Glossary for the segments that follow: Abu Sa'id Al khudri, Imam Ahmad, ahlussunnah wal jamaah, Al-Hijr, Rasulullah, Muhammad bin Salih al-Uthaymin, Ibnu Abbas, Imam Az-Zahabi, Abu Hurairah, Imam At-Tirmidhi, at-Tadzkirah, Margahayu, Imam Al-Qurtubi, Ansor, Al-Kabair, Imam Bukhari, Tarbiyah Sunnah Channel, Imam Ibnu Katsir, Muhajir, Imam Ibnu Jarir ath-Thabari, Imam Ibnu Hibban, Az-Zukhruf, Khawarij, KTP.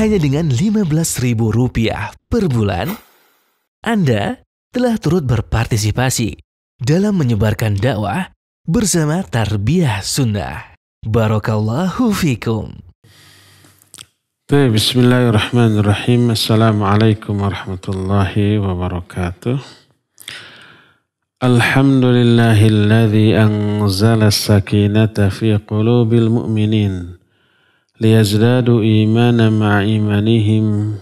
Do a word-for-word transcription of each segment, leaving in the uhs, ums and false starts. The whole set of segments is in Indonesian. hanya dengan lima belas ribu rupiah per bulan, Anda telah turut berpartisipasi dalam menyebarkan dakwah bersama Tarbiyah Sunnah. Barakallahu fikum. Bismillahirrahmanirrahim. Assalamualaikum warahmatullahi wabarakatuh. Alhamdulillahilladzi anzala as-sakinata fi qulubil mu'minin liyazdadu imanan ma'a imanihim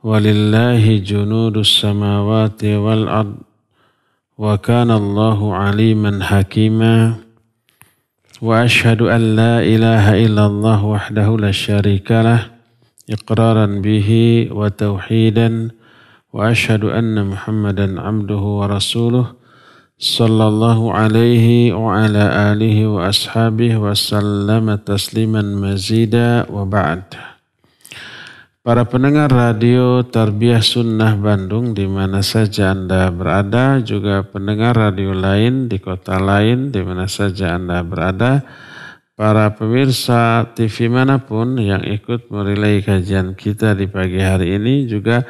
walillahi junudus samawati wal ard wa kana Allahu aliman hakima. وأشهد أن لا إله إلا الله وحده لا شريك له إقرارا به وتوحيدا وأشهد أن محمدا عبده ورسوله صلى الله عليه وعلى آله وأصحابه وسلم تسليما مزيدا وبعد. Para pendengar radio Tarbiyah Sunnah Bandung di mana saja Anda berada, juga pendengar radio lain di kota lain di mana saja Anda berada, para pemirsa T V manapun yang ikut merelay kajian kita di pagi hari ini, juga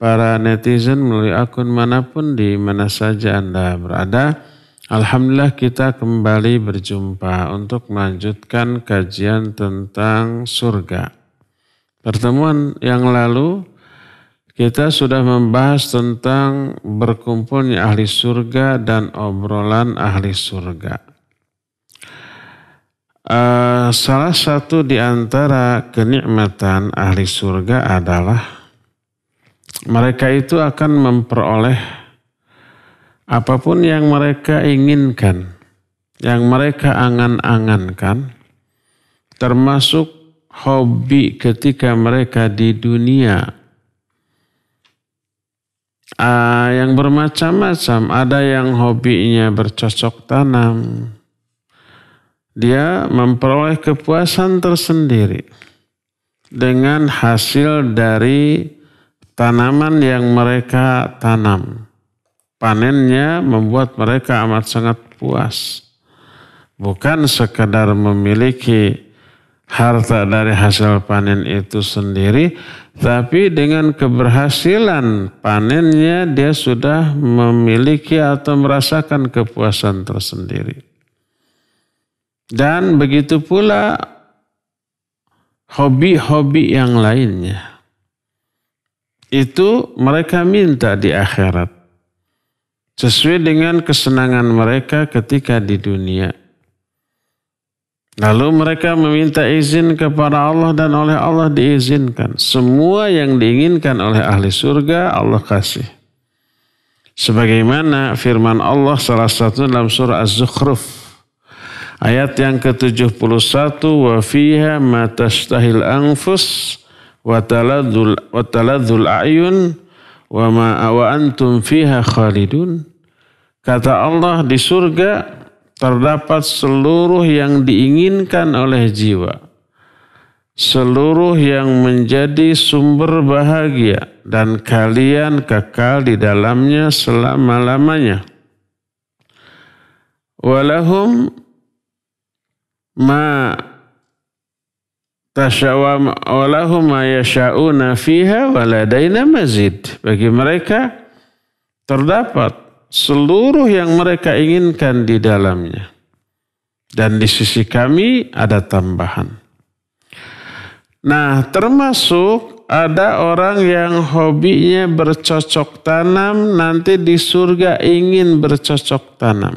para netizen melalui akun manapun di mana saja Anda berada. Alhamdulillah kita kembali berjumpa untuk melanjutkan kajian tentang surga. Pertemuan yang lalu kita sudah membahas tentang berkumpulnya ahli surga dan obrolan ahli surga. Uh, salah satu di antara kenikmatan ahli surga adalah mereka itu akan memperoleh apapun yang mereka inginkan, yang mereka angan-angankan, termasuk hobi ketika mereka di dunia. Uh, yang bermacam-macam, ada yang hobinya bercocok tanam. Dia memperoleh kepuasan tersendiri dengan hasil dari tanaman yang mereka tanam. Panennya membuat mereka amat sangat puas. Bukan sekedar memiliki harta dari hasil panen itu sendiri, tapi dengan keberhasilan panennya dia sudah memiliki atau merasakan kepuasan tersendiri. Dan begitu pula hobi-hobi yang lainnya. Itu mereka minta di akhirat, sesuai dengan kesenangan mereka ketika di dunia. Lalu mereka meminta izin kepada Allah dan oleh Allah diizinkan. Semua yang diinginkan oleh ahli surga Allah kasih. Sebagaimana firman Allah salah satu dalam surah Az-Zukhruf ayat yang ke tujuh puluh satu, wa fiha ma tashtahil anfus wa taladul wa taladul ayun wa ma wa antum fiha khalidun. Kata Allah, di surga terdapat seluruh yang diinginkan oleh jiwa, seluruh yang menjadi sumber bahagia, dan kalian kekal di dalamnya selama-lamanya. Walahum ma tashawa walahum ma yasha'una fiha waladaina mazid. Bagi mereka terdapat seluruh yang mereka inginkan di dalamnya, dan di sisi kami ada tambahan. Nah, termasuk ada orang yang hobinya bercocok tanam, nanti di surga ingin bercocok tanam.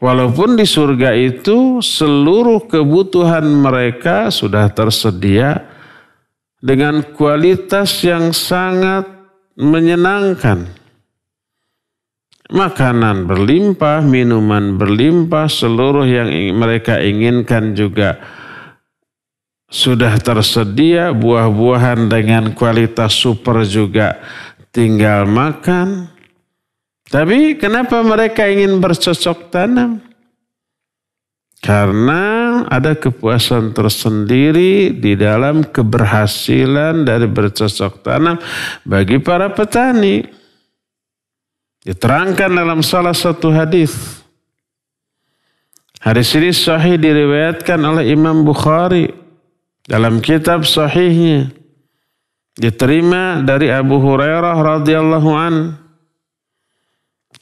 Walaupun di surga itu seluruh kebutuhan mereka sudah tersedia dengan kualitas yang sangat menyenangkan. Makanan berlimpah, minuman berlimpah, seluruh yang mereka inginkan juga sudah tersedia. Buah-buahan dengan kualitas super juga tinggal makan. Tapi kenapa mereka ingin bercocok tanam? Karena ada kepuasan tersendiri di dalam keberhasilan dari bercocok tanam bagi para petani. Diterangkan dalam salah satu hadis. Hadis ini sahih diriwayatkan oleh Imam Bukhari. dalam kitab sahihnya, diterima dari Abu Hurairah radhiyallahu an.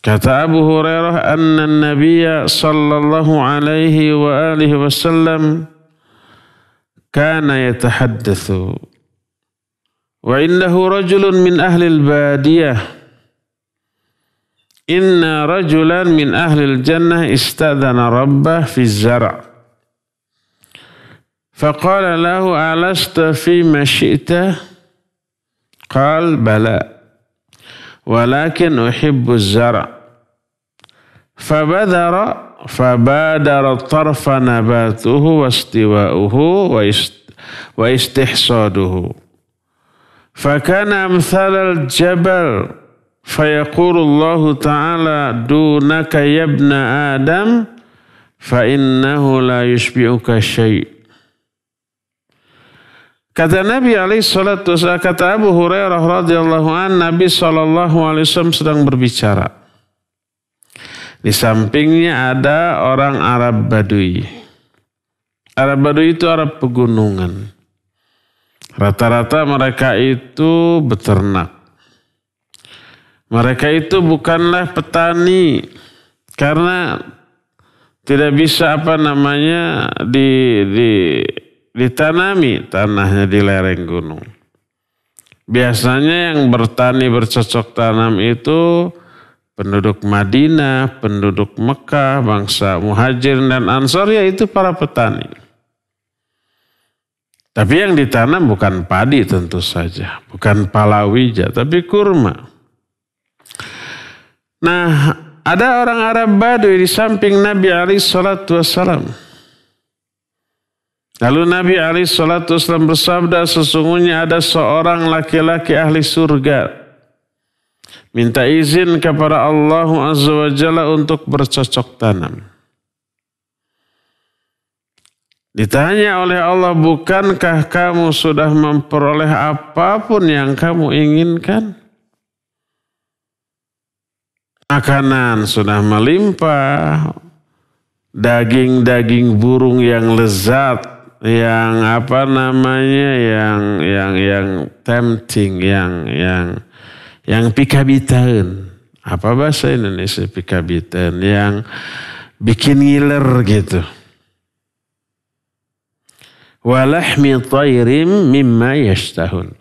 Kata Abu Hurairah, anna an-nabiyya sallallahu alaihi wa alihi wasallam kana yatahaddatsu wa innahu rajulun min ahli al-badiyah inna rajulan min ahli al-jannah istadana rabbah fi az-zar' faqala lahu alasta fi ma syi'ta qala bala walakin uhibbu az-zar' fabadara fabadara tarfa nabatuhu wastiwa'uhu wa ist wa istihsaduhu fakana amthal al-jabal fayaqulu Allahu ta'ala dunaka ya ibna adam fa innahu la yushbi'uka syai'. Kata Nabi alaihi salatu wasallam, kata Abu Hurairah radhiyallahu an, Nabi sallallahu alaihi wasallam sedang berbicara. Di sampingnya ada orang Arab Badui. Arab Badui itu Arab pegunungan. Rata-rata mereka itu beternak. Mereka itu bukanlah petani karena tidak bisa apa namanya di di ditanami tanahnya di lereng gunung. Biasanya yang bertani bercocok tanam itu penduduk Madinah, penduduk Mekah, bangsa Muhajir dan Ansor, yaitu para petani. Tapi yang ditanam bukan padi tentu saja, bukan palawija, tapi kurma. Nah, ada orang Arab Badui di samping Nabi alaihi salatu wassalam. Lalu Nabi alaihi salatu wasallam bersabda, sesungguhnya ada seorang laki-laki ahli surga minta izin kepada Allah azza wa jalla untuk bercocok tanam. Ditanya oleh Allah, bukankah kamu sudah memperoleh apapun yang kamu inginkan? Makanan sudah melimpah, daging-daging burung yang lezat, yang apa namanya yang yang yang tempting, yang yang yang pikabiteun, apa bahasa Indonesia pikabiteun, yang bikin ngiler gitu. Walahmi thairim mimma yashtahun,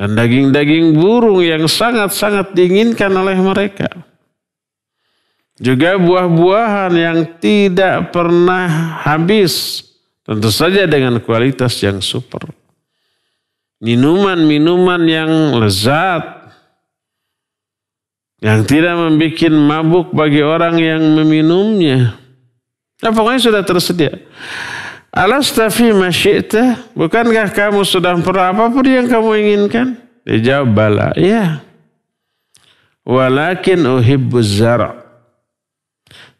dan daging-daging burung yang sangat-sangat diinginkan oleh mereka, juga buah-buahan yang tidak pernah habis. Tentu saja dengan kualitas yang super. Minuman-minuman yang lezat, yang tidak membuat mabuk bagi orang yang meminumnya. Nah, pokoknya sudah tersedia. Alasta fi ma syi'ta, bukankah kamu sudah pernah apapun yang kamu inginkan? Dijawab bala, ya. Walakin uhibbu az-zar'.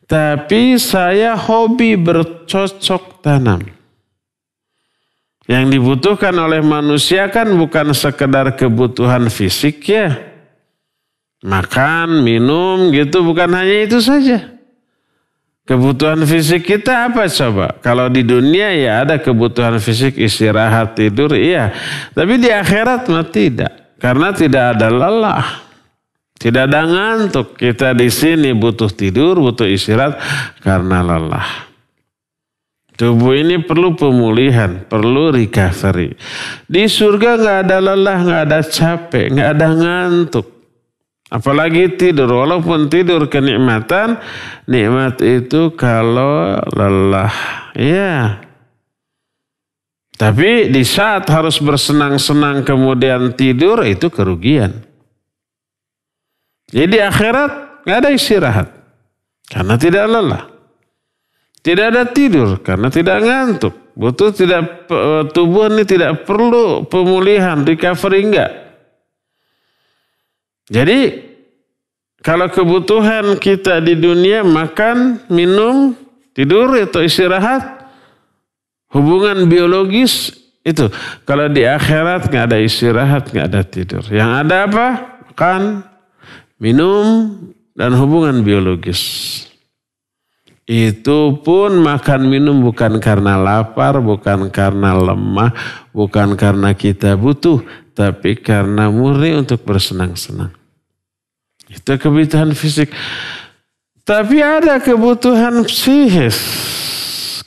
Tapi saya hobi bercocok tanam. Yang dibutuhkan oleh manusia kan bukan sekedar kebutuhan fisik ya. Makan, minum gitu, bukan hanya itu saja. Kebutuhan fisik kita apa coba? Kalau di dunia ya ada kebutuhan fisik, istirahat, tidur, iya. Tapi di akhirat mah tidak. Karena tidak ada lelah. Tidak ada ngantuk. Kita di sini butuh tidur, butuh istirahat karena lelah. Tubuh ini perlu pemulihan, perlu recovery. Di surga nggak ada lelah, nggak ada capek, nggak ada ngantuk. Apalagi tidur, walaupun tidur kenikmatan, nikmat itu kalau lelah. Ya. Tapi di saat harus bersenang-senang kemudian tidur, itu kerugian. Jadi akhirat nggak ada istirahat karena tidak lelah. Tidak ada tidur karena tidak ngantuk. Butuh tidak tubuh ini tidak perlu pemulihan, recovery enggak. Jadi kalau kebutuhan kita di dunia makan, minum, tidur atau istirahat, hubungan biologis itu. Kalau di akhirat enggak ada istirahat, enggak ada tidur. Yang ada apa? Makan, minum dan hubungan biologis. Itu pun makan minum bukan karena lapar, bukan karena lemah, bukan karena kita butuh, tapi karena murni untuk bersenang-senang. Itu kebutuhan fisik. Tapi ada kebutuhan psikis,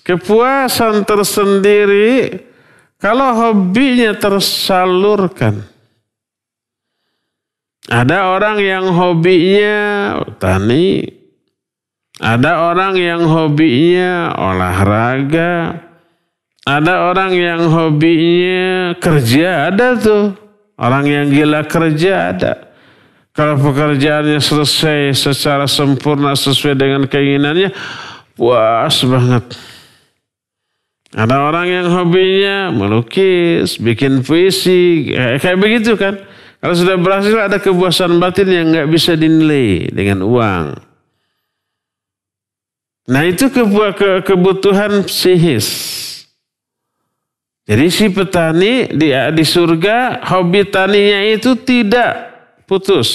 kepuasan tersendiri kalau hobinya tersalurkan. Ada orang yang hobinya tani, ada orang yang hobinya olahraga, ada orang yang hobinya kerja, ada tuh. Orang yang gila kerja ada. Kalau pekerjaannya selesai secara sempurna sesuai dengan keinginannya, puas banget. Ada orang yang hobinya melukis, bikin puisi, kayak begitu kan. Kalau sudah berhasil ada kepuasan batin yang nggak bisa dinilai dengan uang. Nah itu kebutuhan psikis. Jadi si petani di, di surga hobi taninya itu tidak putus.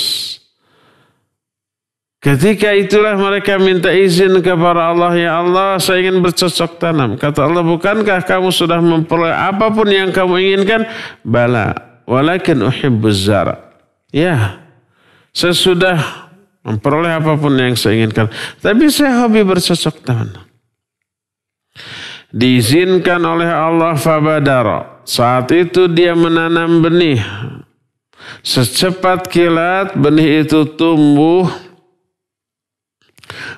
Ketika itulah mereka minta izin kepada Allah, ya Allah saya ingin bercocok tanam. Kata Allah, bukankah kamu sudah memperoleh apapun yang kamu inginkan? Bala, walakin uhibbuz zara. Ya, sesudah memperoleh apapun yang saya inginkan, tapi saya hobi bercocok tanam. Diizinkan oleh Allah fabadara. Saat itu dia menanam benih. Secepat kilat benih itu tumbuh,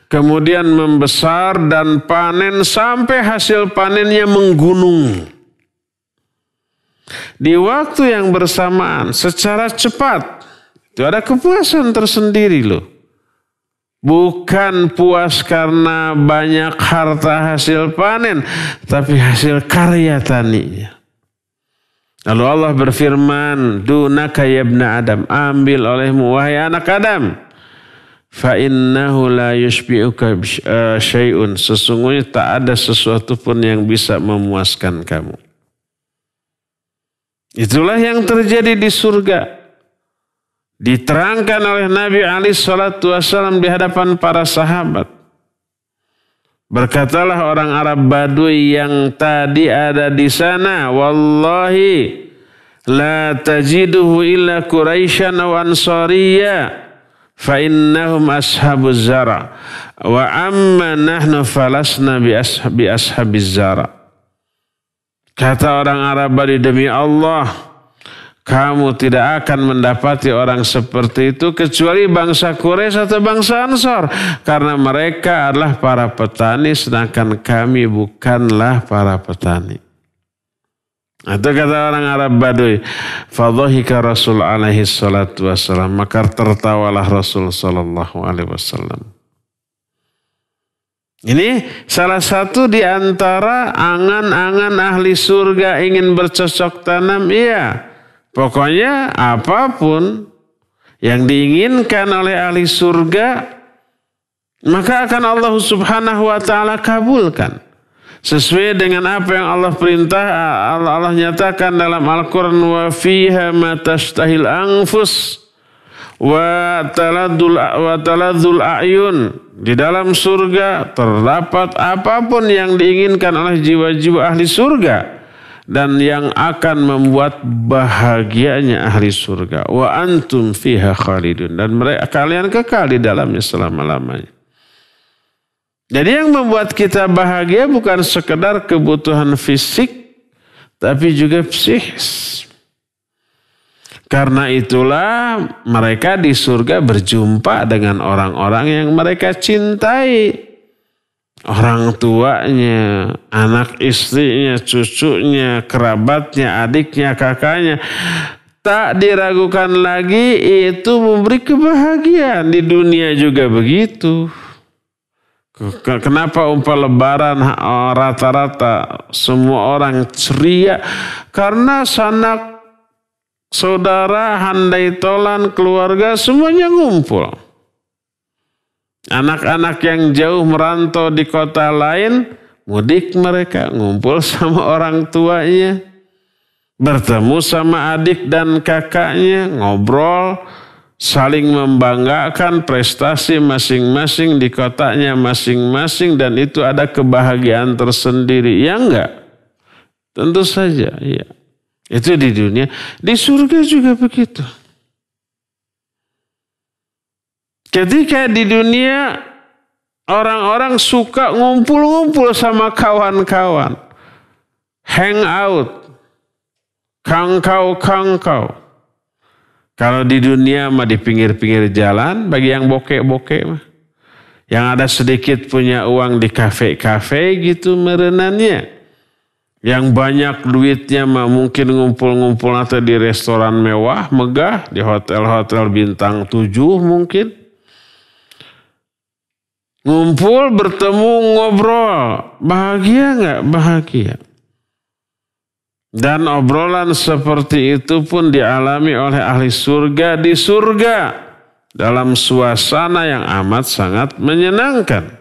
kemudian membesar dan panen sampai hasil panennya menggunung. Di waktu yang bersamaan secara cepat itu ada kepuasan tersendiri loh. Bukan puas karena banyak harta hasil panen, tapi hasil karya taninya. Lalu Allah berfirman, dunaka ya ibna Adam, ambil olehmu wahai anak Adam. Fa innahu la yushbi'uka syai'un, sesungguhnya tak ada sesuatu pun yang bisa memuaskan kamu. Itulah yang terjadi di surga. Diterangkan oleh Nabi alaihi salatu wassalam di hadapan para sahabat. Berkatalah orang Arab Badui yang tadi ada di sana, wallahi la tajiduhu illa Quraisyan aw Ansariyya fa innahum ashabuz zara wa amma nahnu falasna bi ashabi ashabiz zara. Kata orang Arab Badui, demi Allah kamu tidak akan mendapati orang seperti itu kecuali bangsa Quraisy atau bangsa Ansar. Karena mereka adalah para petani sedangkan kami bukanlah para petani. Itu kata orang Arab Badui. Fadhahika Rasul alaihi salatu wassalam. Maka tertawalah Rasul sallallahu alaihi wasallam. Ini salah satu di antara angan-angan ahli surga ingin bercocok tanam. Iya. Pokoknya apapun yang diinginkan oleh ahli surga, maka akan Allah subhanahu wa ta'ala kabulkan. Sesuai dengan apa yang Allah perintah, Allah, Allah nyatakan dalam Al-Quran, wa fiha ma tashtahil anfus wa taladul, wa taladul a'yun. Di dalam surga terdapat apapun yang diinginkan oleh jiwa-jiwa ahli surga. Dan yang akan membuat bahagianya ahli surga. Wa antum fiha khalidun. Dan mereka, kalian kekal di dalamnya selama-lamanya. Jadi yang membuat kita bahagia bukan sekedar kebutuhan fisik, tapi juga psikis. Karena itulah mereka di surga berjumpa dengan orang-orang yang mereka cintai. Orang tuanya, anak istrinya, cucunya, kerabatnya, adiknya, kakaknya. Tak diragukan lagi itu memberi kebahagiaan. Di dunia juga begitu. Kenapa umpah lebaran rata-rata semua orang ceria? Karena sanak, saudara, handai tolan, keluarga semuanya ngumpul. Anak-anak yang jauh merantau di kota lain, mudik mereka, ngumpul sama orang tuanya. Bertemu sama adik dan kakaknya, ngobrol. saling membanggakan prestasi masing-masing di kotanya masing-masing, dan itu ada kebahagiaan tersendiri. Ya enggak? Tentu saja, ya. Itu di dunia. Di surga juga begitu. Ketika di dunia orang-orang suka ngumpul-ngumpul sama kawan-kawan. Hangout. Kangkau-kangkau. Kalau di dunia mah di pinggir-pinggir jalan, bagi yang bokek-bokek mah. Yang ada sedikit punya uang di kafe-kafe gitu merenannya. Yang banyak duitnya mah mungkin ngumpul-ngumpul atau di restoran mewah, megah, di hotel-hotel bintang tujuh mungkin. Ngumpul, bertemu, ngobrol. Bahagia nggak? Bahagia. Dan obrolan seperti itu pun dialami oleh ahli surga di surga dalam suasana yang amat sangat menyenangkan.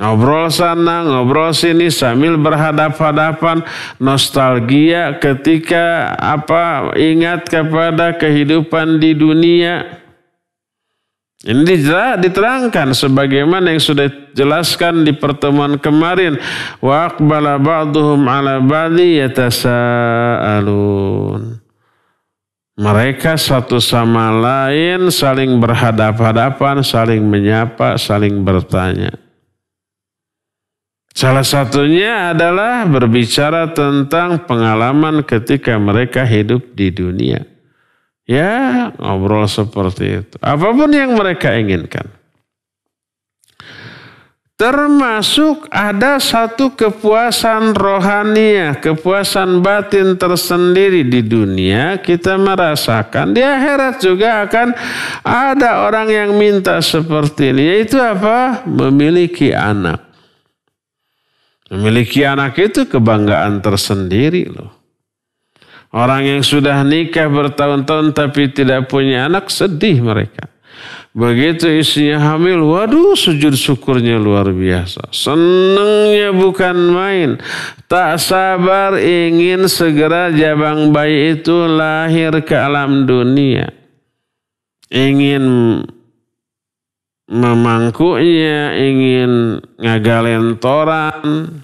Ngobrol sana, ngobrol sini sambil berhadap-hadapan, nostalgia ketika apa ingat kepada kehidupan di dunia. Ini diterangkan sebagaimana yang sudah jelaskan di pertemuan kemarin. Wa aqbala ba'duhum 'ala ba'di yatasa'alun. Mereka satu sama lain saling berhadap-hadapan, saling menyapa, saling bertanya. Salah satunya adalah berbicara tentang pengalaman ketika mereka hidup di dunia. Ya, ngobrol seperti itu. Apapun yang mereka inginkan. Termasuk ada satu kepuasan rohaniah, kepuasan batin tersendiri di dunia kita merasakan. Di akhirat juga akan ada orang yang minta seperti ini. Yaitu apa? Memiliki anak. Memiliki anak itu kebanggaan tersendiri loh. Orang yang sudah nikah bertahun-tahun tapi tidak punya anak, sedih mereka. Begitu istrinya hamil, waduh sujud syukurnya luar biasa. Senangnya bukan main. Tak sabar ingin segera jabang bayi itu lahir ke alam dunia. Ingin memangkunya, ingin ngagalentoran.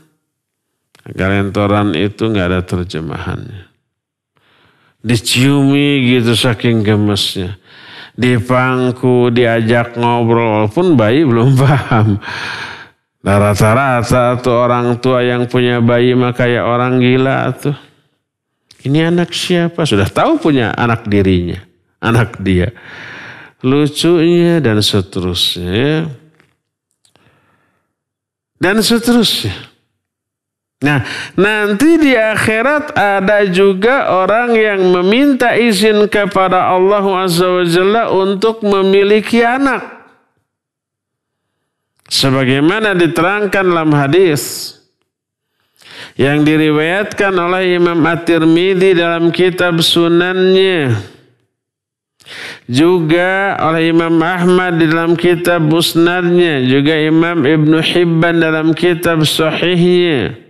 Ngagalentoran itu nggak ada terjemahannya. Diciumi gitu saking gemesnya. Dipangku, diajak ngobrol pun bayi belum paham. Nah, rata-rata tuh orang tua yang punya bayi mah kayak orang gila tuh. Ini anak siapa? Sudah tahu punya anak dirinya. Anak dia. Lucunya dan seterusnya. Dan seterusnya. Nah, nanti di akhirat ada juga orang yang meminta izin kepada Allah Azza wa Jalla untuk memiliki anak. Sebagaimana diterangkan dalam hadis yang diriwayatkan oleh Imam At-Tirmidhi dalam kitab sunannya. Juga oleh Imam Ahmad di dalam kitab musnadnya. Juga Imam Ibnu Hibban dalam kitab sahihnya.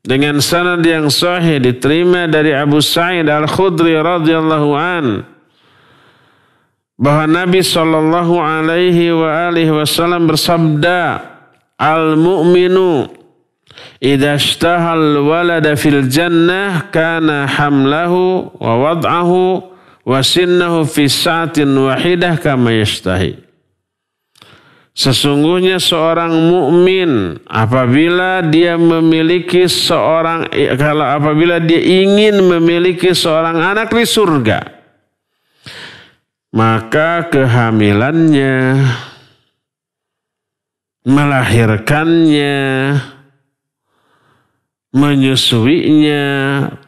Dengan sanad yang sahih diterima dari Abu Sa'id Al khudri radhiyallahu an bahwa Nabi sallallahu alaihi wa alihi wasallam bersabda, al mu'minu idza ishtahal walada fil jannah kana hamlahu wa wad'ahu wa sinnahu fi sa'atin wahidah kama yashtahi. Sesungguhnya seorang mukmin apabila dia memiliki seorang kalau apabila dia ingin memiliki seorang anak di surga, maka kehamilannya, melahirkannya, menyusuinya,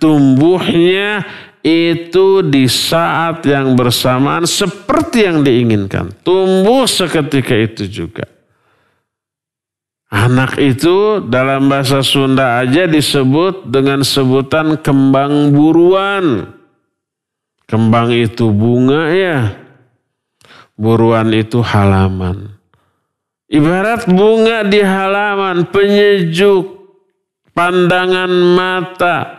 tumbuhnya itu di saat yang bersamaan seperti yang diinginkan. Tumbuh seketika itu juga. Anak itu dalam bahasa Sunda aja disebut dengan sebutan kembang buruan. Kembang itu bunga ya. Buruan itu halaman. Ibarat bunga di halaman, penyejuk, pandangan mata.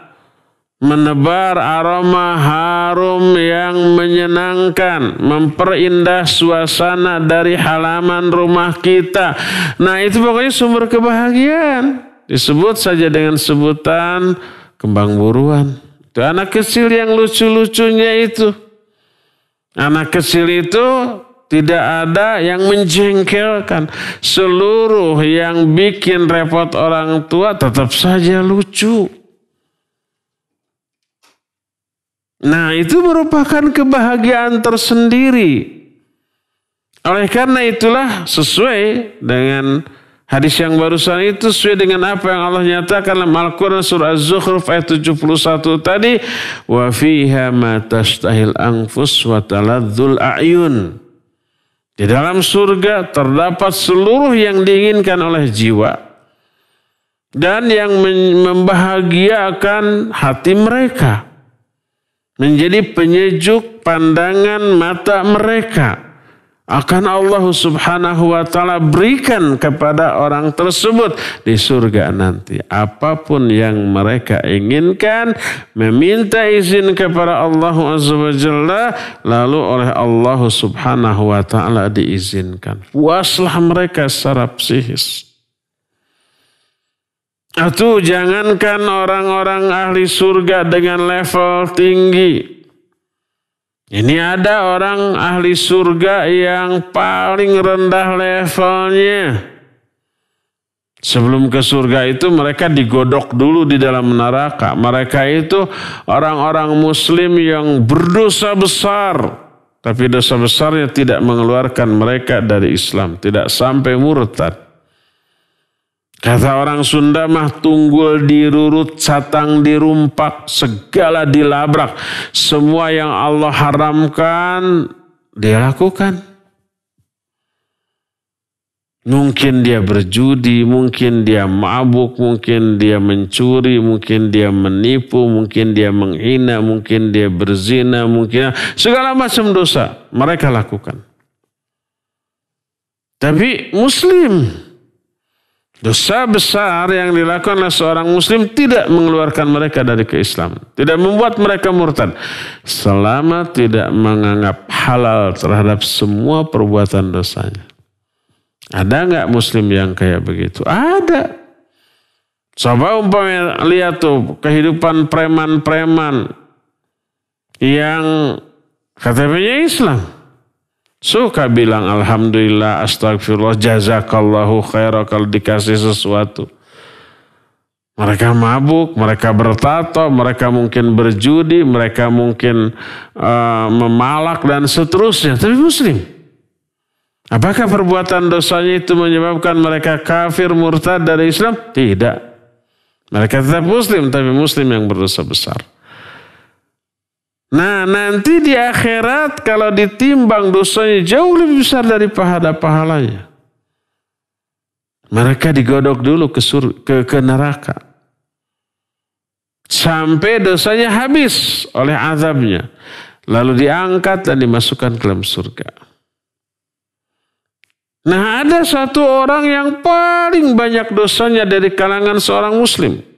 menebar aroma harum yang menyenangkan, memperindah suasana dari halaman rumah kita. Nah, itu pokoknya sumber kebahagiaan. Disebut saja dengan sebutan kembang buruan. Itu anak kecil yang lucu-lucunya itu. Anak kecil itu tidak ada yang menjengkelkan. Seluruh yang bikin repot orang tua tetap saja lucu. Nah, itu merupakan kebahagiaan tersendiri. Oleh karena itulah sesuai dengan hadis yang barusan itu, sesuai dengan apa yang Allah nyatakan dalam Al-Quran surah Az-Zukhruf ayat tujuh puluh satu tadi, wa fiha ma tashtahil anfus wa taladzul a'yun. Di dalam surga terdapat seluruh yang diinginkan oleh jiwa dan yang membahagiakan hati mereka. Menjadi penyejuk pandangan mata mereka. Akan Allah subhanahu wa ta'ala berikan kepada orang tersebut di surga nanti. Apapun yang mereka inginkan, meminta izin kepada Allah azza wa jalla, lalu oleh Allah subhanahu wa ta'ala diizinkan. Puaslah mereka secara psikis. Atau jangankan orang-orang ahli surga dengan level tinggi. Ini ada orang ahli surga yang paling rendah levelnya. Sebelum ke surga itu mereka digodok dulu di dalam neraka. Mereka itu orang-orang muslim yang berdosa besar. Tapi dosa besarnya tidak mengeluarkan mereka dari Islam. Tidak sampai murtad. Kata orang Sunda mah tunggul dirurut, catang dirumpak, segala dilabrak. Semua yang Allah haramkan, dia lakukan. Mungkin dia berjudi, mungkin dia mabuk, mungkin dia mencuri, mungkin dia menipu, mungkin dia menghina, mungkin dia berzina, mungkin segala macam dosa mereka lakukan. Tapi Muslim. Dosa besar yang dilakukan oleh seorang muslim tidak mengeluarkan mereka dari keislaman. Tidak membuat mereka murtad. Selama tidak menganggap halal terhadap semua perbuatan dosanya. Ada nggak muslim yang kayak begitu? Ada. Coba umpamanya lihat tuh kehidupan preman-preman yang K T P-nya Islam. Suka bilang alhamdulillah, astagfirullah, jazakallahu khairah kalau dikasih sesuatu. Mereka mabuk, mereka bertato, mereka mungkin berjudi, mereka mungkin uh, memalak dan seterusnya. Tapi muslim. Apakah perbuatan dosanya itu menyebabkan mereka kafir, murtad dari Islam? Tidak. Mereka tetap muslim, tapi muslim yang berdosa besar. Nah, nanti di akhirat kalau ditimbang dosanya jauh lebih besar dari pahala-pahalanya. Mereka digodok dulu ke, sur, ke, ke neraka. Sampai dosanya habis oleh azabnya. Lalu diangkat dan dimasukkan ke dalam surga. Nah, ada satu orang yang paling banyak dosanya dari kalangan seorang muslim.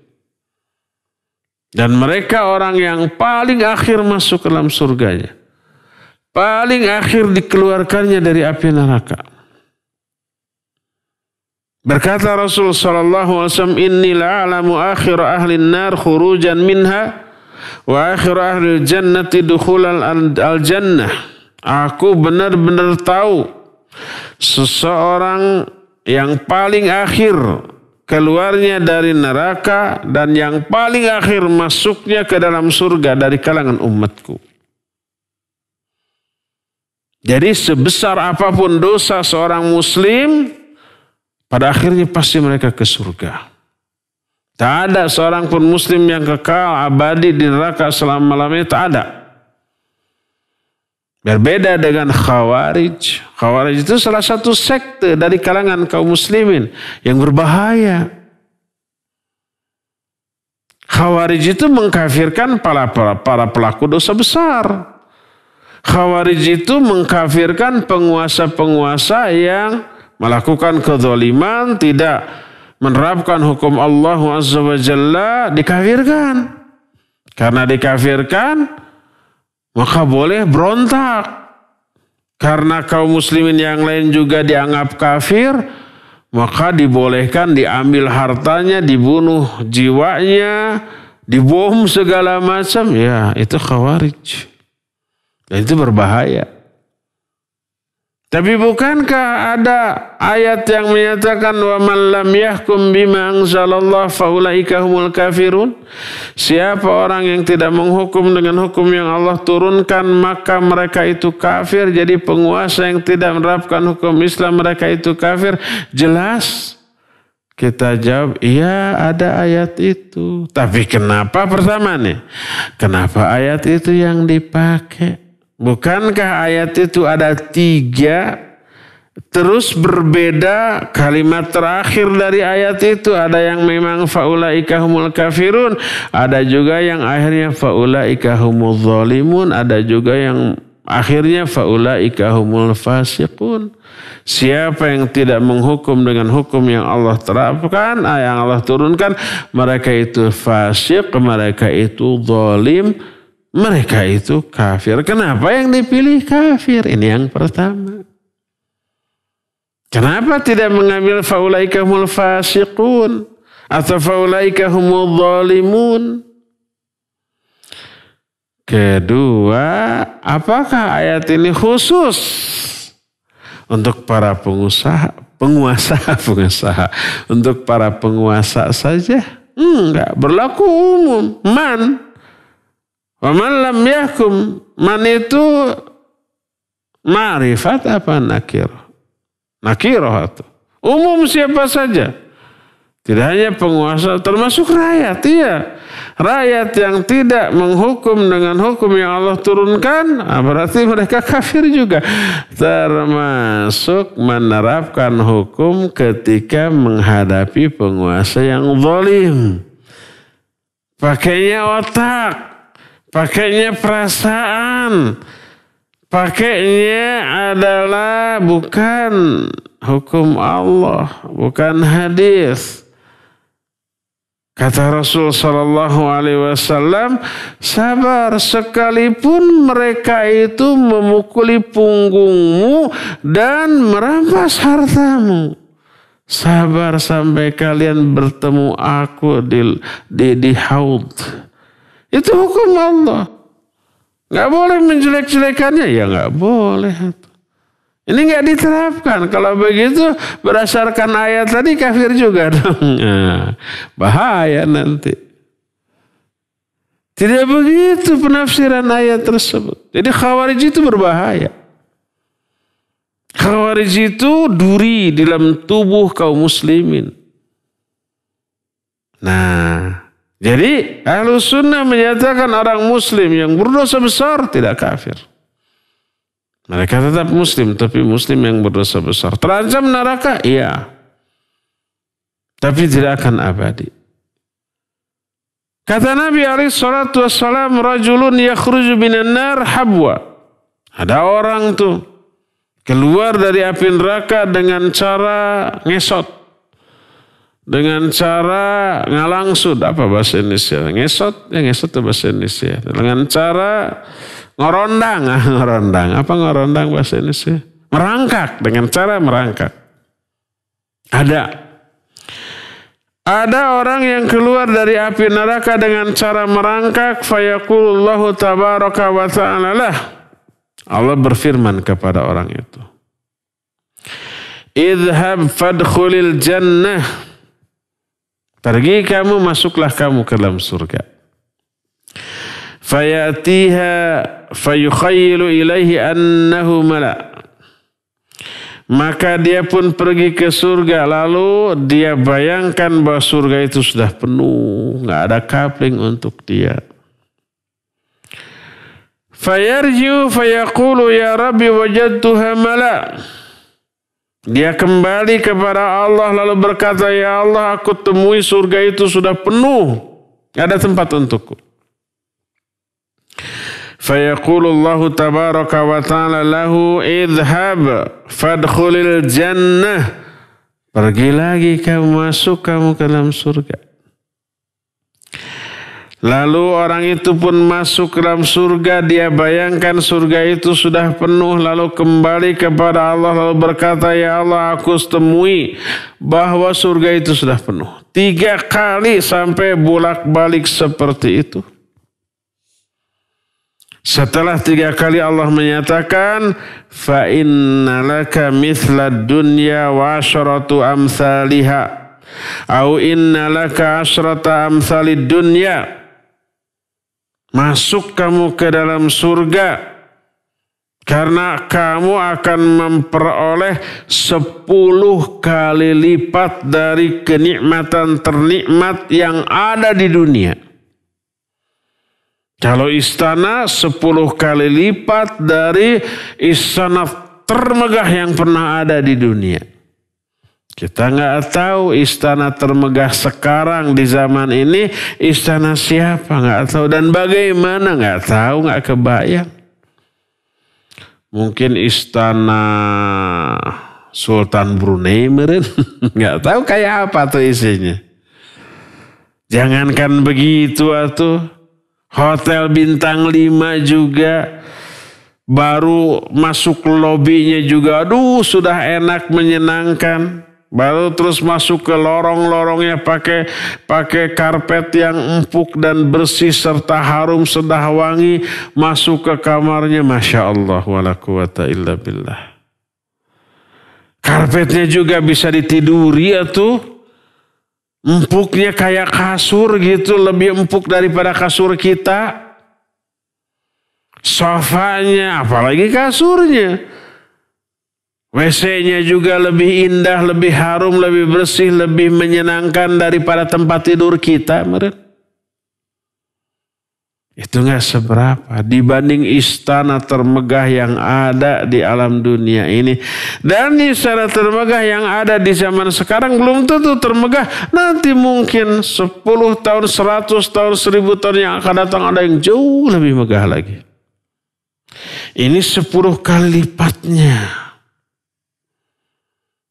Dan mereka orang yang paling akhir masuk ke dalam surganya. Paling akhir dikeluarkannya dari api neraka. Berkata Rasul sallallahu alaihi wasallam, "Inni la'alamu akhir ahli an-nar khurujan minha wa akhir ahli al-jannati dukhulal al-jannah." Aku benar-benar tahu seseorang yang paling akhir keluarnya dari neraka dan yang paling akhir masuknya ke dalam surga dari kalangan umatku. Jadi sebesar apapun dosa seorang muslim, pada akhirnya pasti mereka ke surga. Tak ada seorang pun muslim yang kekal abadi di neraka selama-lamanya, tak ada. Berbeda dengan Khawarij. Khawarij itu salah satu sekte dari kalangan kaum muslimin yang berbahaya. Khawarij itu mengkafirkan para, para, para pelaku dosa besar. Khawarij itu mengkafirkan penguasa-penguasa yang melakukan kezaliman, tidak menerapkan hukum Allah azza wa jalla, dikafirkan. Karena dikafirkan, maka boleh berontak. Karena kaum muslimin yang lain juga dianggap kafir, maka dibolehkan diambil hartanya, dibunuh jiwanya, dibom segala macam. Ya, itu khawarij. Dan itu berbahaya. Tapi bukankah ada ayat yang menyatakan wa man lam yahkum bima anzalallahu fa ulaika humul kafirun? Siapa orang yang tidak menghukum dengan hukum yang Allah turunkan, maka mereka itu kafir. Jadi penguasa yang tidak menerapkan hukum Islam, mereka itu kafir. Jelas? Kita jawab, iya ada ayat itu. Tapi kenapa pertama nih? Kenapa ayat itu yang dipakai? Bukankah ayat itu ada tiga, terus berbeda kalimat terakhir dari ayat itu? Ada yang memang faulaika humul kafirun, ada juga yang akhirnya faulaika humul zalimun, ada juga yang akhirnya faulaika humul fasiqun. Siapa yang tidak menghukum dengan hukum yang Allah terapkan, yang Allah turunkan, mereka itu fasiq, mereka itu zalim, mereka itu kafir. Kenapa yang dipilih kafir? Ini yang pertama. Kenapa tidak mengambil faulaika humul fasiqun atau faulaika humul zalimun? Kedua, apakah ayat ini khusus untuk para pengusaha, penguasa, pengusaha, untuk para penguasa saja? Enggak, berlaku umum. Man Wa man lam yahkum, man itu ma'rifat apa nakirah? Nakirah itu umum siapa saja. Tidak hanya penguasa, termasuk rakyat. Iya. Rakyat yang tidak menghukum dengan hukum yang Allah turunkan, berarti mereka kafir juga. Termasuk menerapkan hukum ketika menghadapi penguasa yang zalim. Pakainya otak. Pakainya perasaan, pakainya adalah bukan hukum Allah, bukan hadis. Kata Rasul Shallallahu Alaihi Wasallam, sabar sekalipun mereka itu memukuli punggungmu dan merampas hartamu. Sabar sampai kalian bertemu aku di di, di haud. Itu hukum Allah. Nggak boleh menjelek-jelekannya. Ya nggak boleh. Ini nggak diterapkan. Kalau begitu berdasarkan ayat tadi kafir juga dong. Nah, bahaya nanti. Tidak begitu penafsiran ayat tersebut. Jadi khawarij itu berbahaya. Khawarij itu duri dalam tubuh kaum muslimin. Nah. Jadi Ahlus Sunnah menyatakan orang muslim yang berdosa besar tidak kafir. Mereka tetap muslim, tapi muslim yang berdosa besar. Terancam neraka? Iya. Tapi tidak akan abadi. Kata Nabi alaihi salatu wassalam, rajulun yakhruju minan nar habwa. Ada orang tuh keluar dari api neraka dengan cara ngesot. Dengan cara ngalangsud, apa bahasa Indonesia? Ngesot, ya ngesot itu bahasa Indonesia. Dengan cara ngorondang, ah, ngorondang. Apa ngorondang bahasa Indonesia? Merangkak, dengan cara merangkak. Ada. Ada orang yang keluar dari api neraka dengan cara merangkak. Fayaqulullahu tabaraka wa ta'ala lah. Allah berfirman kepada orang itu. Idhab fadkhulil jannah. Pergi kamu, masuklah kamu ke dalam surga. Fayatiha fayukhayyilu ilaihi annahu mala. Maka dia pun pergi ke surga, lalu dia bayangkan bahwa surga itu sudah penuh, nggak ada kapling untuk dia. Fayarjiu fayaqulu ya Rabbi wajadtuha mala. Dia kembali kepada Allah lalu berkata, ya Allah, aku temui surga itu sudah penuh. Ada tempat untukku. Fayaqulullahu tabaraka wa ta'ala lahu idhab fadkhulil jannah. Pergi lagi kamu, masuk kamu ke dalam surga. Lalu orang itu pun masuk ke dalam surga. Dia bayangkan surga itu sudah penuh, lalu kembali kepada Allah, lalu berkata, "Ya Allah, aku temui bahwa surga itu sudah penuh." Tiga kali sampai bolak-balik seperti itu. Setelah tiga kali Allah menyatakan, fa inna laka mithla dunya wa asharatu amsaliha, au inna laka asharata amsalid dunya. Masuk kamu ke dalam surga karena kamu akan memperoleh sepuluh kali lipat dari kenikmatan ternikmat yang ada di dunia. Kalau istana sepuluh kali lipat dari istana termegah yang pernah ada di dunia. Kita nggak tahu istana termegah sekarang di zaman ini istana siapa, nggak tahu, dan bagaimana, nggak tahu, nggak kebayang. Mungkin istana Sultan Brunei meren, nggak tahu kayak apa tuh isinya. Jangankan begitu atuh. Hotel bintang lima juga, baru masuk lobinya juga, aduh sudah enak menyenangkan. Baru terus masuk ke lorong-lorongnya pakai pakai karpet yang empuk dan bersih serta harum sedah wangi. Masuk ke kamarnya, masya Allah, wala quwata illa billah. Karpetnya juga bisa ditiduri atuh. Empuknya kayak kasur gitu, lebih empuk daripada kasur kita. Sofanya, apalagi kasurnya. W C-nya juga lebih indah, lebih harum, lebih bersih, lebih menyenangkan daripada tempat tidur kita. Itu nggak seberapa dibanding istana termegah yang ada di alam dunia ini. Dan istana termegah yang ada di zaman sekarang belum tentu termegah. Nanti mungkin sepuluh tahun, seratus tahun, seribu tahun yang akan datang ada yang jauh lebih megah lagi. Ini sepuluh kali lipatnya.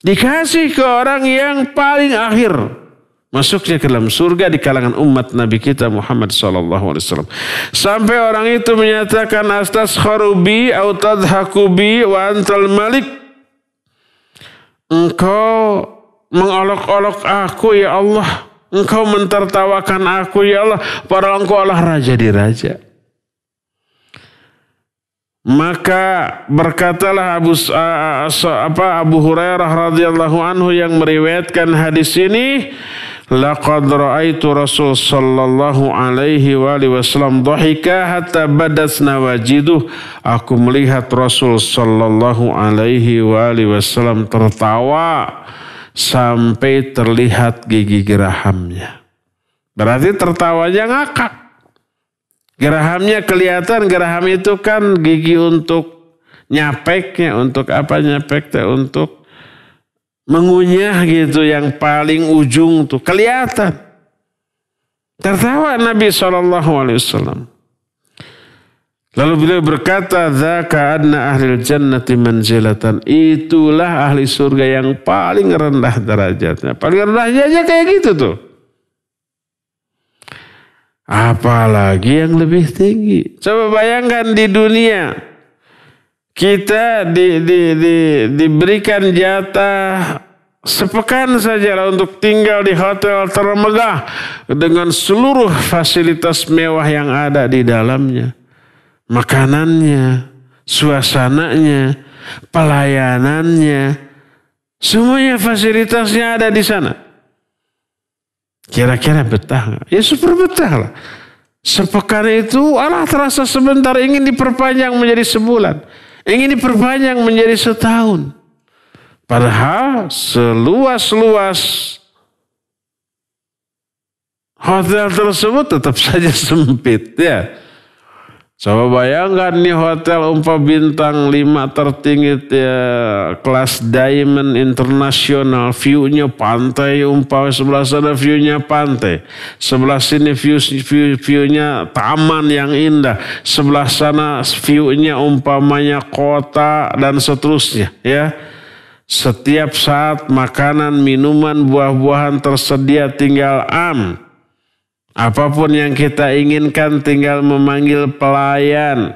Dikasih ke orang yang paling akhir. Masuknya ke dalam surga di kalangan umat Nabi kita Muhammad shallallahu alaihi wasallam. Sampai orang itu menyatakan, "Astaskharu bi au tadhaku bi wa antal malik." Engkau mengolok-olok aku ya Allah. Engkau mentertawakan aku ya Allah. Padahal engkau Allah raja di raja. Maka berkatalah Abu, apa, Abu Hurairah radhiyallahu anhu yang meriwayatkan hadis ini, laqad ra'aitu Rasul sallallahu alaihi wa alihi wasallam dhahika hatta badat nawajiduh. Aku melihat Rasul sallallahu alaihi wa alihi wasallam tertawa sampai terlihat gigi gerahamnya. Berarti tertawanya ngakak. Gerahamnya kelihatan, geraham itu kan gigi untuk nyapeknya, untuk apa nyapeknya, untuk mengunyah gitu, yang paling ujung tuh kelihatan. Tertawa Nabi shallallahu alaihi wasallam. Lalu beliau berkata, "Dzaka anna ahlil jannati manzilatan." Itulah ahli surga yang paling rendah derajatnya. Paling rendahnya aja kayak gitu tuh. Apalagi yang lebih tinggi. Coba bayangkan di dunia. Kita di, di, di, diberikan jatah sepekan saja untuk tinggal di hotel termegah dengan seluruh fasilitas mewah yang ada di dalamnya. Makanannya, suasananya, pelayanannya, semuanya fasilitasnya ada di sana. Kira-kira betah? Ya super betah lah. Sepekan itu Allah terasa sebentar, ingin diperpanjang menjadi sebulan. Ingin diperpanjang menjadi setahun. Padahal seluas-luas hotel tersebut tetap saja sempit ya. Coba bayangkan nih hotel umpah bintang lima tertinggi ya, kelas Diamond International, view-nya pantai umpah, sebelah sana view-nya pantai, sebelah sini view, view view-nya taman yang indah, sebelah sana view-nya umpamanya kota dan seterusnya ya. Setiap saat makanan, minuman, buah-buahan tersedia tinggal am. Apapun yang kita inginkan tinggal memanggil pelayan.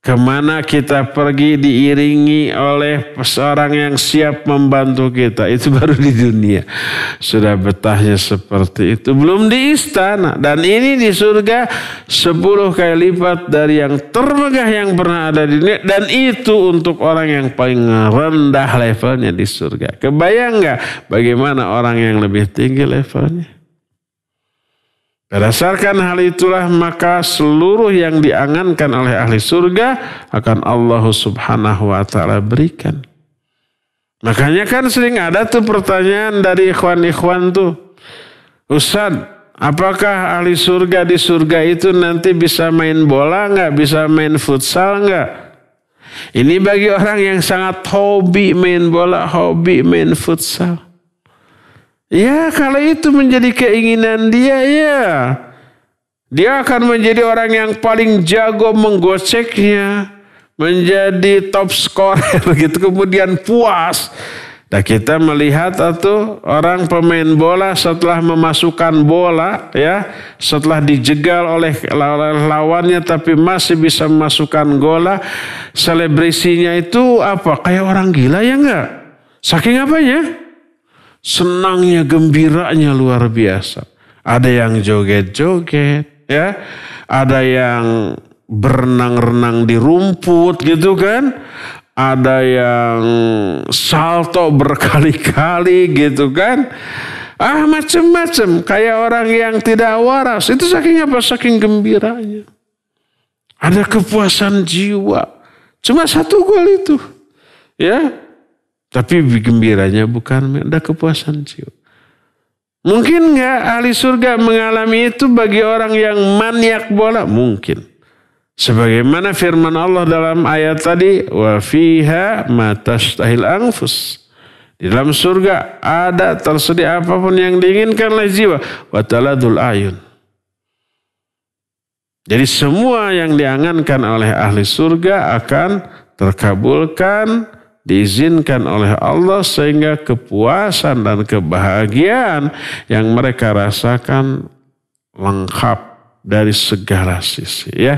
Kemana kita pergi diiringi oleh seorang yang siap membantu kita. Itu baru di dunia. Sudah betahnya seperti itu. Belum di istana. Dan ini di surga sepuluh kali lipat dari yang termegah yang pernah ada di dunia. Dan itu untuk orang yang paling rendah levelnya di surga. Kebayang nggak bagaimana orang yang lebih tinggi levelnya? Berdasarkan hal itulah maka seluruh yang diangankan oleh ahli surga akan Allah subhanahu wa ta'ala berikan. Makanya kan sering ada tuh pertanyaan dari ikhwan-ikhwan tuh. Ustaz, apakah ahli surga di surga itu nanti bisa main bola nggak? Bisa main futsal nggak? Ini bagi orang yang sangat hobi main bola, hobi main futsal. Ya kalau itu menjadi keinginan dia ya. Dia akan menjadi orang yang paling jago menggoceknya. Menjadi top scorer gitu. Kemudian puas. Nah kita melihat atau orang pemain bola setelah memasukkan bola ya. Setelah dijegal oleh lawannya tapi masih bisa memasukkan gola. Selebrisinya itu apa? Kayak orang gila ya enggak? Saking apanya? Senangnya, gembiranya luar biasa. Ada yang joget-joget, ya. Ada yang berenang-renang di rumput gitu kan. Ada yang salto berkali-kali gitu kan. Ah macam-macam, kayak orang yang tidak waras. Itu saking apa? Saking gembiranya. Ada kepuasan jiwa. Cuma satu gol itu. Ya. Tapi gembiranya bukan ada kepuasan jiwa. Mungkin nggak ahli surga mengalami itu bagi orang yang maniak bola? Mungkin. Sebagaimana firman Allah dalam ayat tadi, wa fiha ma tashtahil anfus. Di dalam surga ada tersedia apapun yang diinginkan oleh jiwa. Wa taladul ayun. Jadi semua yang diangankan oleh ahli surga akan terkabulkan, diizinkan oleh Allah sehingga kepuasan dan kebahagiaan yang mereka rasakan lengkap dari segala sisi ya.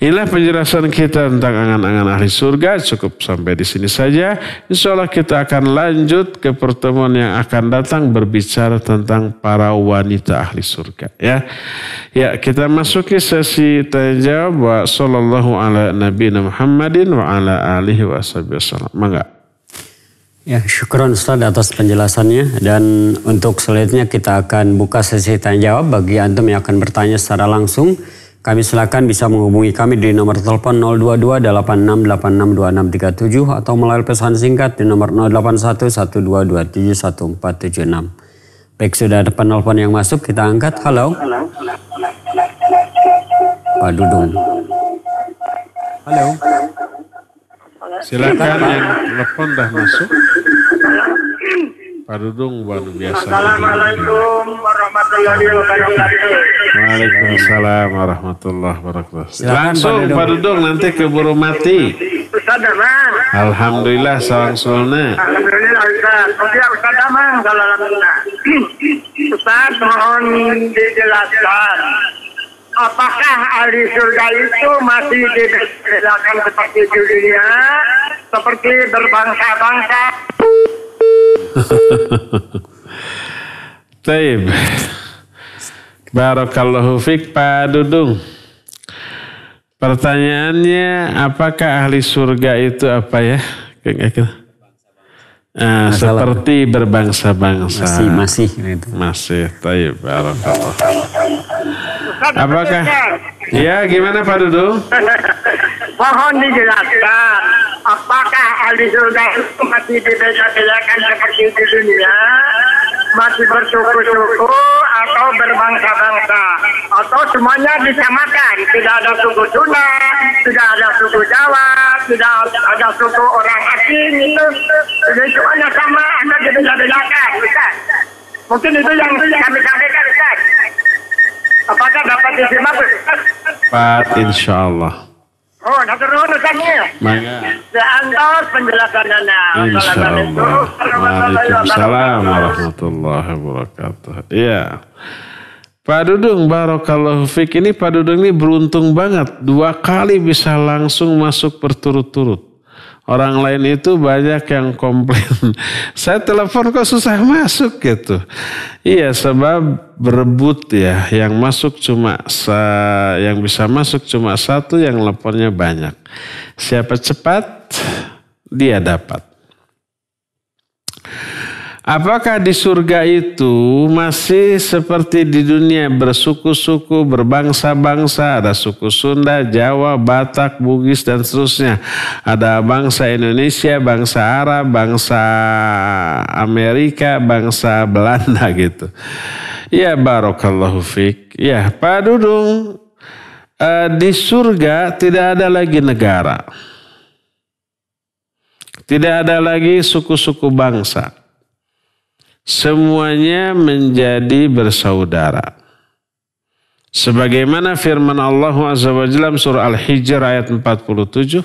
Inilah penjelasan kita tentang angan-angan ahli surga, cukup sampai di sini saja. Insya Allah kita akan lanjut ke pertemuan yang akan datang berbicara tentang para wanita ahli surga ya. Ya, kita masuki sesi tanya jawab. Wa sallallahu ala nabiyina Muhammadin wa ala alihi wasallam. Mangga. Ya, syukron Ustaz atas penjelasannya, dan untuk selanjutnya kita akan buka sesi tanya jawab bagi antum yang akan bertanya secara langsung. Kami silakan bisa menghubungi kami di nomor telepon nol dua dua delapan enam delapan enam dua enam tiga tujuh atau melalui pesan singkat di nomor nol delapan satu satu dua dua tujuh satu empat tujuh enam. Baik, sudah ada penelpon yang masuk, kita angkat. Halo. Pak Dudung. Halo. Silakan yang telepon dah masuk. Pak Dudung baru biasa. Assalamualaikum warahmatullahi wabarakatuh. Waalaikumsalam warahmatullahi wabarakatuh. Langsung Pak Dudung, nanti keburu mati. Ustaz Aman. Alhamdulillah salam solna. Alhamdulillah Ustaz. Oke Ustaz Aman kalau alhamdulillah. Ustaz mohon dijelaskan. Apakah ahli surga itu masih dibedakan seperti di dunia, seperti berbangsa-bangsa? Taib. Barakallahu fiik Pak Dudung. Pertanyaannya, apakah ahli surga itu apa ya? Nah, seperti berbangsa-bangsa. Masih, masih. Masih, taib. Barakallahu fiik. Apakah? Ya, gimana Pak Dudung? Mohon dijelaskan, apakah ahli surga itu masih dibeda-bedakan seperti di dunia, masih bersuku-suku atau berbangsa-bangsa, atau semuanya disamakan? Tidak ada suku Sunda, tidak ada suku Jawa, tidak ada suku orang asing itu, jadi semuanya sama, anda dibeda-bedakan, Ustaz. Mungkin itu yang kami sampaikan, Ustaz. Apakah dapat disimak? Dapat, insya Allah. Oh, naseruan Ustaznya. Mangga. Seantos penjelasannya. Insya Allah. Waalaikumsalam warahmatullahi wabarakatuh. Iya. Pak Dudung, barakallahu fik, ini Pak Dudung ini beruntung banget. Dua kali bisa langsung masuk berturut-turut. Orang lain itu banyak yang komplain. Saya telepon kok susah masuk gitu. Iya, sebab berebut ya. Yang masuk cuma sa, yang bisa masuk cuma satu, yang teleponnya banyak. Siapa cepat, dia dapat. Apakah di surga itu masih seperti di dunia bersuku-suku, berbangsa-bangsa, ada suku Sunda, Jawa, Batak, Bugis, dan seterusnya. Ada bangsa Indonesia, bangsa Arab, bangsa Amerika, bangsa Belanda gitu. Ya barakallahu fik. Ya Pak Dudung, di surga tidak ada lagi negara. Tidak ada lagi suku-suku bangsa. Semuanya menjadi bersaudara. Sebagaimana firman Allah Azza wa Jalla surah Al-Hijr ayat empat puluh tujuh.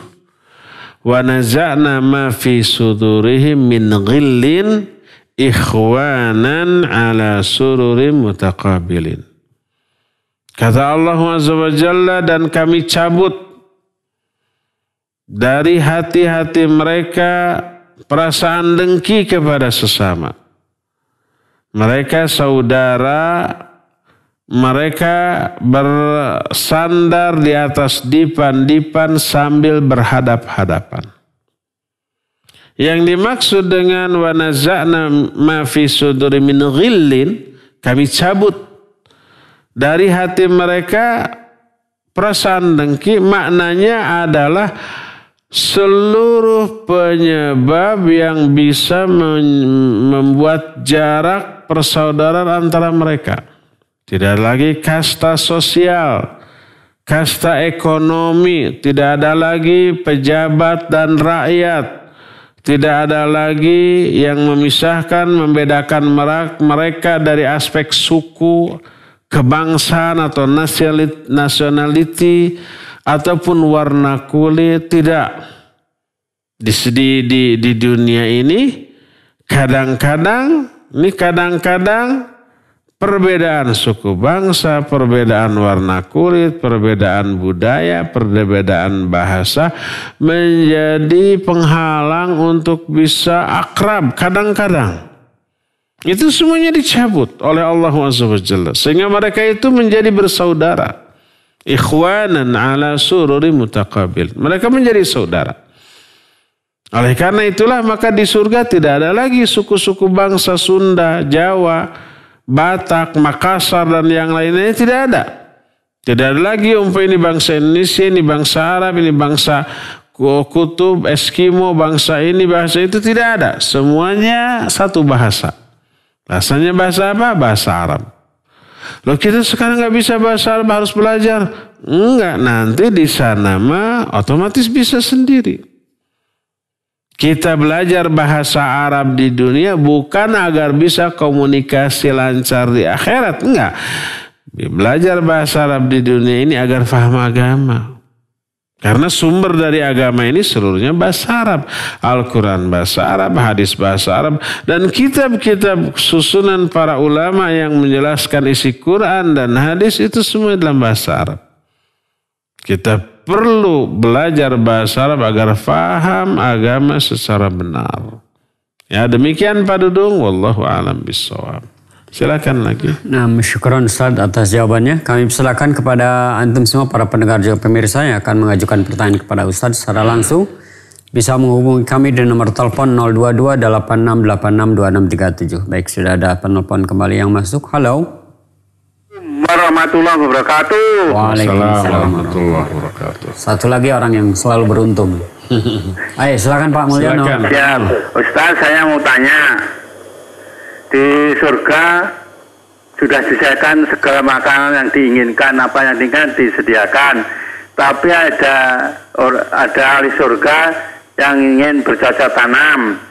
Wa naza'na ma fi sudurihim min ghillin ikhwanan ala sururim mutaqabilin. Kata Allah Azza wa Jalla, dan kami cabut dari hati-hati mereka perasaan dengki kepada sesama. Mereka saudara, mereka bersandar di atas dipan-dipan sambil berhadap-hadapan. Yang dimaksud dengan wa naza'na ma fi suduri min ghillin, kami cabut dari hati mereka perasaan dengki, maknanya adalah seluruh penyebab yang bisa membuat jarak persaudaraan antara mereka. Tidak lagi kasta sosial, kasta ekonomi, tidak ada lagi pejabat dan rakyat. Tidak ada lagi yang memisahkan, membedakan mereka dari aspek suku, kebangsaan atau nationality, ataupun warna kulit, tidak. Di, di, di dunia ini kadang-kadang, ini kadang-kadang perbedaan suku bangsa, perbedaan warna kulit, perbedaan budaya, perbedaan bahasa menjadi penghalang untuk bisa akrab kadang-kadang. Itu semuanya dicabut oleh Allah Azza wa Jalla. Sehingga mereka itu menjadi bersaudara. Ikhwanan ala sururi mutaqabil. Mereka menjadi saudara. Oleh karena itulah maka di surga tidak ada lagi suku-suku bangsa Sunda, Jawa, Batak, Makassar dan yang lainnya, tidak ada. Tidak ada lagi umpah ini bangsa Indonesia, ini bangsa Arab, ini bangsa Kutub, Eskimo, bangsa ini, bahasa itu, tidak ada. Semuanya satu bahasa. Bahasanya bahasa apa? Bahasa Arab. Loh, kita sekarang nggak bisa bahasa Arab, harus belajar. Enggak, nanti di sana mah otomatis bisa sendiri. Kita belajar bahasa Arab di dunia bukan agar bisa komunikasi lancar di akhirat, enggak. Belajar bahasa Arab di dunia ini agar paham agama. Karena sumber dari agama ini seluruhnya bahasa Arab. Al-Quran bahasa Arab, hadis bahasa Arab. Dan kitab-kitab susunan para ulama yang menjelaskan isi Quran dan hadis itu semua dalam bahasa Arab. Kita perlu belajar bahasa Arab agar faham agama secara benar. Ya demikian Pak Dudung. Wallahu a'lam bishawab. Silakan lagi. Nah, syukron Ustaz atas jawabannya. Kami persilakan kepada antum semua para pendengar juga pemirsa yang akan mengajukan pertanyaan kepada Ustaz secara langsung. Bisa menghubungi kami di nomor telepon nol dua dua delapan enam delapan enam dua enam tiga tujuh. Baik, sudah ada penelpon kembali yang masuk. Halo. Warahmatullahi wabarakatuh. Waalaikumsalam warahmatullahi wabarakatuh. Satu lagi orang yang selalu beruntung. Ayo silakan Pak Mulyono. Ya, Ustaz saya mau tanya. Di surga sudah disediakan segala makanan yang diinginkan, apa yang diinginkan disediakan. Tapi ada ada ahli surga yang ingin bercocok tanam.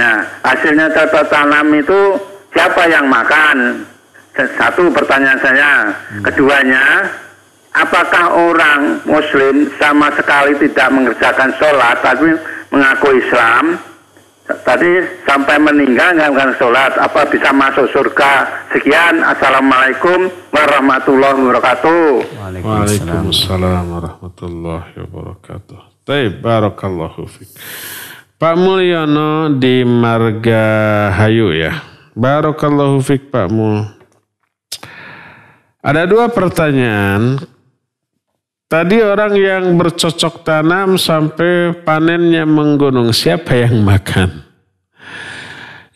Nah, hasilnya cocok tanam itu siapa yang makan? Satu pertanyaan saya. Keduanya, apakah orang muslim sama sekali tidak mengerjakan sholat tapi mengaku Islam? Tadi sampai meninggal nggak sholat, apa bisa masuk surga? Sekian, assalamualaikum warahmatullahi wabarakatuh. Waalaikumsalam warahmatullahi wabarakatuh. Taib, barakallahu fiik. Pak Mulyono di Margahayu ya. Barakallahu fiik Pak Mul. Ada dua pertanyaan. Tadi orang yang bercocok tanam sampai panennya menggunung, siapa yang makan?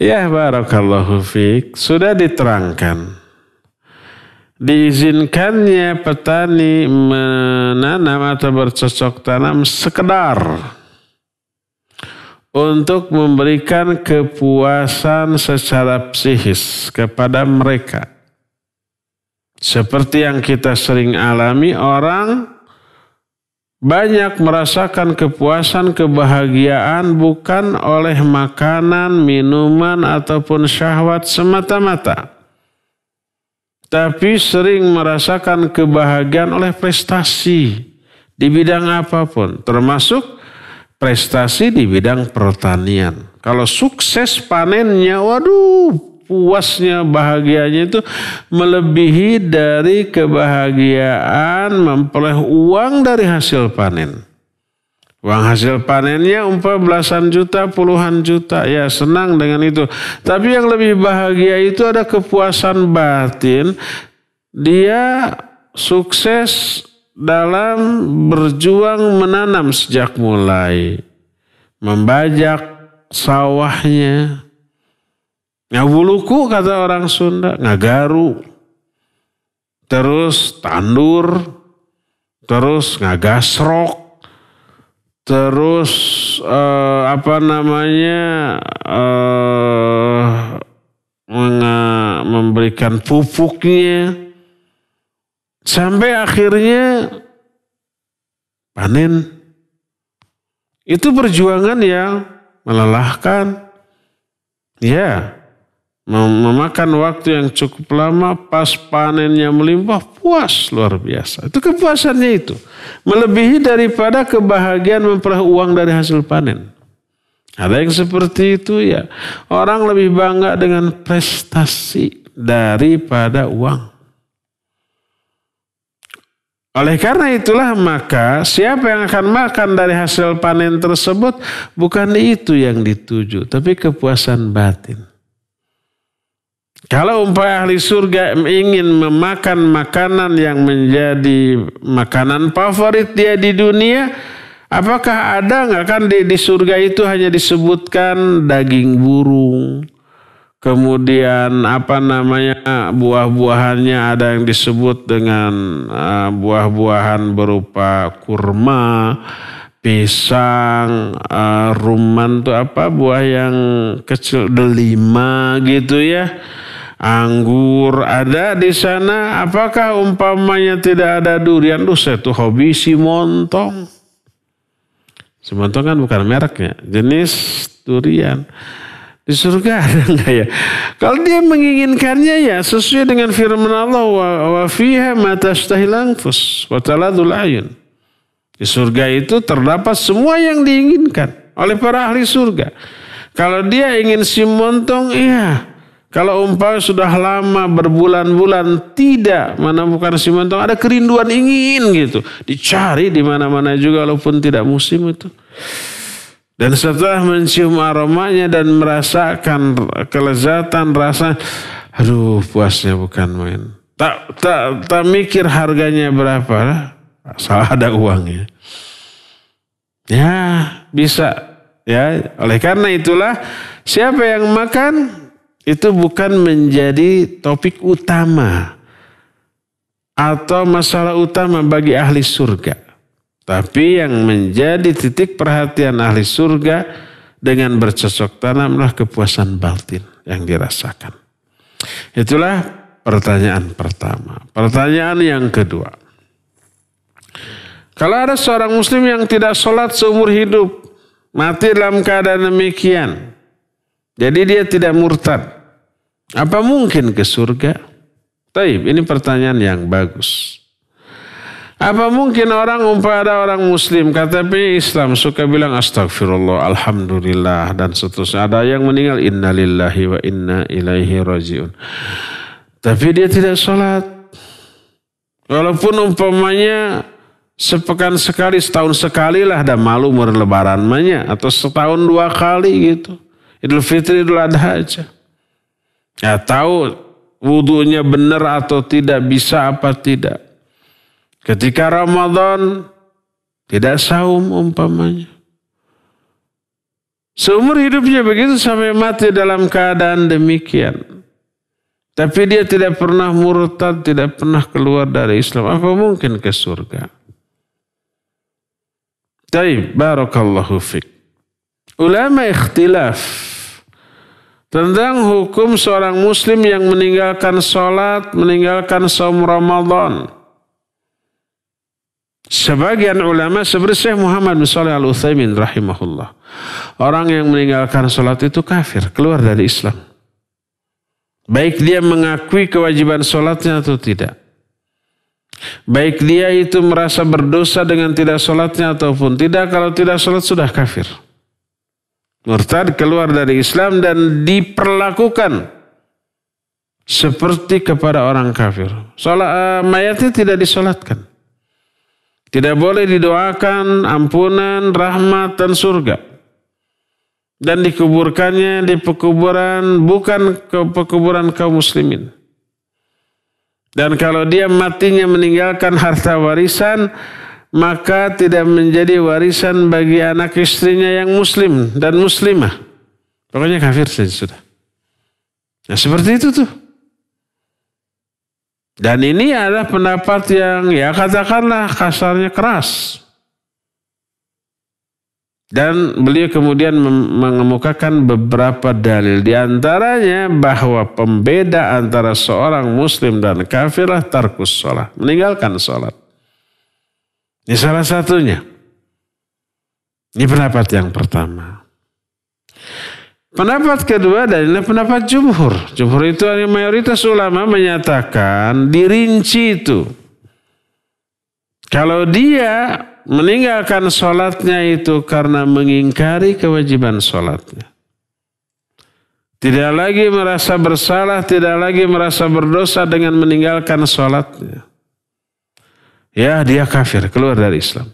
Ya barakallahu fiik, sudah diterangkan. Diizinkannya petani menanam atau bercocok tanam sekedar untuk memberikan kepuasan secara psikis kepada mereka. Seperti yang kita sering alami, orang banyak merasakan kepuasan, kebahagiaan bukan oleh makanan, minuman, ataupun syahwat semata-mata. Tapi sering merasakan kebahagiaan oleh prestasi di bidang apapun. Termasuk prestasi di bidang pertanian. Kalau sukses panennya, waduh. Puasnya, bahagianya itu melebihi dari kebahagiaan memperoleh uang dari hasil panen. Uang hasil panennya umpah belasan juta, puluhan juta. Ya senang dengan itu. Tapi yang lebih bahagia itu ada kepuasan batin. Dia sukses dalam berjuang menanam sejak mulai. Membajak sawahnya. Ngabuluku kata orang Sunda, ngagaru, terus tandur, terus ngagasrok, terus eh, apa namanya eh, memberikan pupuknya, sampai akhirnya panen. Itu perjuangan yang melelahkan, ya. Memakan waktu yang cukup lama, pas panennya melimpah, puas luar biasa. Itu kepuasannya itu. Melebihi daripada kebahagiaan memperoleh uang dari hasil panen. Ada yang seperti itu ya. Orang lebih bangga dengan prestasi daripada uang. Oleh karena itulah maka siapa yang akan makan dari hasil panen tersebut bukan itu yang dituju. Tapi kepuasan batin. Kalau umpah ahli surga ingin memakan makanan yang menjadi makanan favorit dia di dunia, apakah ada nggak kan di, di surga itu hanya disebutkan daging burung, kemudian apa namanya buah-buahannya ada yang disebut dengan uh, buah-buahan berupa kurma, pisang, uh, rumman tuh apa buah yang kecil delima gitu ya. Anggur ada di sana. Apakah umpamanya tidak ada durian? Duh, saya tuh hobi si montong. Si montong kan bukan mereknya, jenis durian. Di surga ada nggak ya? Kalau dia menginginkannya ya sesuai dengan firman Allah, wa fiha ma tashtahil anfus wa taladul ayun. Di surga itu terdapat semua yang diinginkan oleh para ahli surga. Kalau dia ingin si montong, iya. Kalau umpama sudah lama berbulan-bulan tidak menemukan si montong, ada kerinduan ingin gitu. Dicari di mana-mana juga walaupun tidak musim itu. Dan setelah mencium aromanya dan merasakan kelezatan rasa, aduh puasnya bukan main. Tak tak tak mikir harganya berapa lah. Asal ada uangnya. Ya bisa ya. Oleh karena itulah siapa yang makan itu bukan menjadi topik utama atau masalah utama bagi ahli surga. Tapi yang menjadi titik perhatian ahli surga dengan bercocok tanamlah kepuasan batin yang dirasakan. Itulah pertanyaan pertama. Pertanyaan yang kedua. Kalau ada seorang muslim yang tidak sholat seumur hidup, mati dalam keadaan demikian. Jadi dia tidak murtad. Apa mungkin ke surga? Taib, ini pertanyaan yang bagus. Apa mungkin orang umpama orang muslim K T P Islam suka bilang astagfirullah, alhamdulillah dan seterusnya. Ada yang meninggal innalillahi wa inna ilaihi rajiun. Tapi dia tidak sholat. Walaupun umpamanya sepekan sekali, setahun sekali lah, dan malu umur lebaran manya, atau setahun dua kali gitu. Idul Fitri, Idul Adha aja. Ya tahu wudunya benar atau tidak, bisa apa tidak. Ketika Ramadan tidak saum umpamanya. Seumur hidupnya begitu sampai mati dalam keadaan demikian. Tapi dia tidak pernah murtad, tidak pernah keluar dari Islam. Apa mungkin ke surga? Taib, barakallahu fiik. Ulama ikhtilaf tentang hukum seorang muslim yang meninggalkan sholat, meninggalkan saum Ramadan. Sebagian ulama seperti Syekh Muhammad bin Salih al-Uthaymin rahimahullah, orang yang meninggalkan sholat itu kafir, keluar dari Islam. Baik dia mengakui kewajiban sholatnya atau tidak. Baik dia itu merasa berdosa dengan tidak sholatnya ataupun tidak. Kalau tidak sholat sudah kafir. Murtad, keluar dari Islam dan diperlakukan seperti kepada orang kafir. Sholat, mayatnya tidak disolatkan. Tidak boleh didoakan ampunan, rahmat, dan surga. Dan dikuburkannya di pekuburan, bukan ke pekuburan kaum muslimin. Dan kalau dia matinya meninggalkan harta warisan, maka tidak menjadi warisan bagi anak istrinya yang muslim dan muslimah. Pokoknya kafir saja sudah. Nah seperti itu tuh. Dan ini adalah pendapat yang ya katakanlah kasarnya keras. Dan beliau kemudian mengemukakan beberapa dalil. Di antaranya bahwa pembeda antara seorang muslim dan kafirlah tarkus sholat. Meninggalkan sholat. Ini salah satunya. Ini pendapat yang pertama. Pendapat kedua adalah pendapat jumhur. Jumhur itu yang mayoritas ulama menyatakan dirinci itu. Kalau dia meninggalkan sholatnya itu karena mengingkari kewajiban sholatnya. Tidak lagi merasa bersalah, tidak lagi merasa berdosa dengan meninggalkan sholatnya. Ya dia kafir, keluar dari Islam.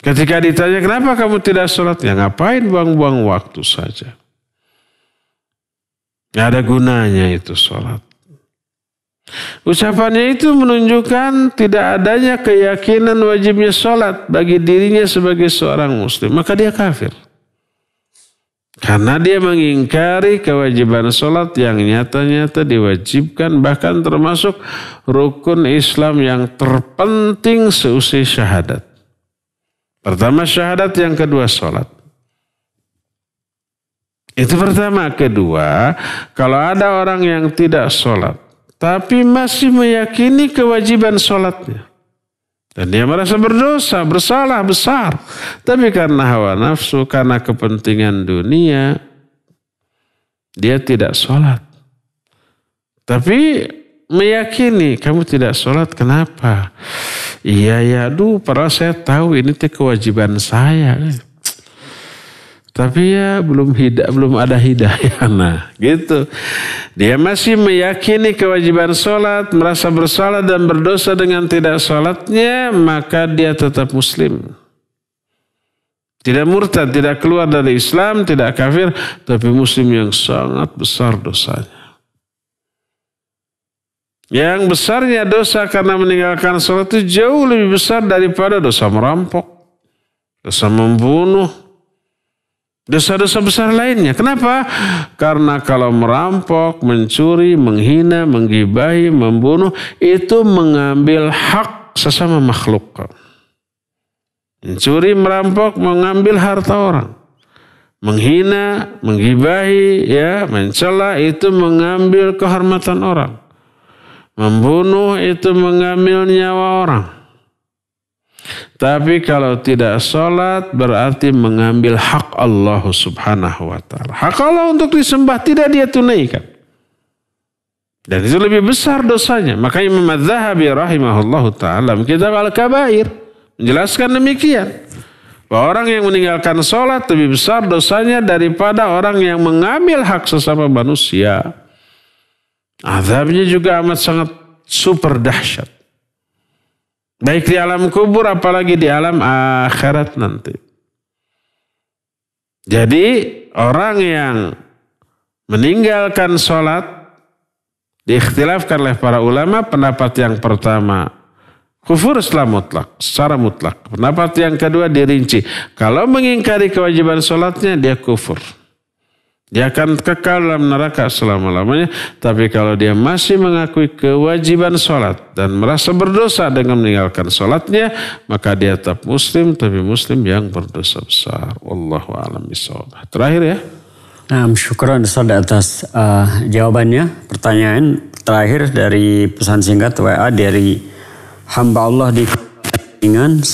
Ketika ditanya kenapa kamu tidak sholat? Ya ngapain buang-buang waktu saja. Gak ada gunanya itu sholat. Ucapannya itu menunjukkan tidak adanya keyakinan wajibnya sholat bagi dirinya sebagai seorang muslim. Maka dia kafir. Karena dia mengingkari kewajiban sholat yang nyata-nyata diwajibkan. Bahkan termasuk rukun Islam yang terpenting seusai syahadat. Pertama syahadat, yang kedua sholat. Itu pertama. Kedua, kalau ada orang yang tidak sholat, tapi masih meyakini kewajiban sholatnya. Dan dia merasa berdosa, bersalah besar. Tapi karena hawa nafsu, karena kepentingan dunia, dia tidak sholat. Tapi meyakini, kamu tidak sholat, kenapa? Iya, ya, aduh, padahal saya tahu ini kewajiban saya. Tapi ya belum hidayah, belum ada hidayah. Nah, gitu. Dia masih meyakini kewajiban sholat, merasa bersalah dan berdosa dengan tidak sholatnya, maka dia tetap muslim. Tidak murtad, tidak keluar dari Islam, tidak kafir, tapi muslim yang sangat besar dosanya. Yang besarnya dosa karena meninggalkan sholat itu jauh lebih besar daripada dosa merampok, dosa membunuh, dosa-dosa besar lainnya. Kenapa? Karena kalau merampok, mencuri, menghina, menggibahi, membunuh, itu mengambil hak sesama makhluk. Mencuri, merampok, mengambil harta orang. Menghina, menggibahi, ya, mencela, itu mengambil kehormatan orang. Membunuh, itu mengambil nyawa orang. Tapi kalau tidak sholat berarti mengambil hak Allah subhanahu wa ta'ala. Hak Allah untuk disembah tidak dia tunaikan. Dan itu lebih besar dosanya. Maka Imam Az-Zahabi rahimahullahu ta'ala kitab Al-Kabair menjelaskan demikian. Bahwa orang yang meninggalkan sholat lebih besar dosanya daripada orang yang mengambil hak sesama manusia. Azabnya juga amat sangat super dahsyat. Baik di alam kubur apalagi di alam akhirat nanti. Jadi orang yang meninggalkan sholat diikhtilafkan oleh para ulama, pendapat yang pertama kufur Islam mutlak, secara mutlak. Pendapat yang kedua dirinci. Kalau mengingkari kewajiban sholatnya dia kufur. Dia akan kekal dalam neraka selama-lamanya. Tapi kalau dia masih mengakui kewajiban sholat dan merasa berdosa dengan meninggalkan sholatnya, maka dia tetap muslim, tapi muslim yang berdosa besar. Wallahu a'lam bishawab. Terakhir ya. Nah, syukran Ustaz atas uh, jawabannya. Pertanyaan terakhir dari pesan singkat W A dari hamba Allah di Kuningan.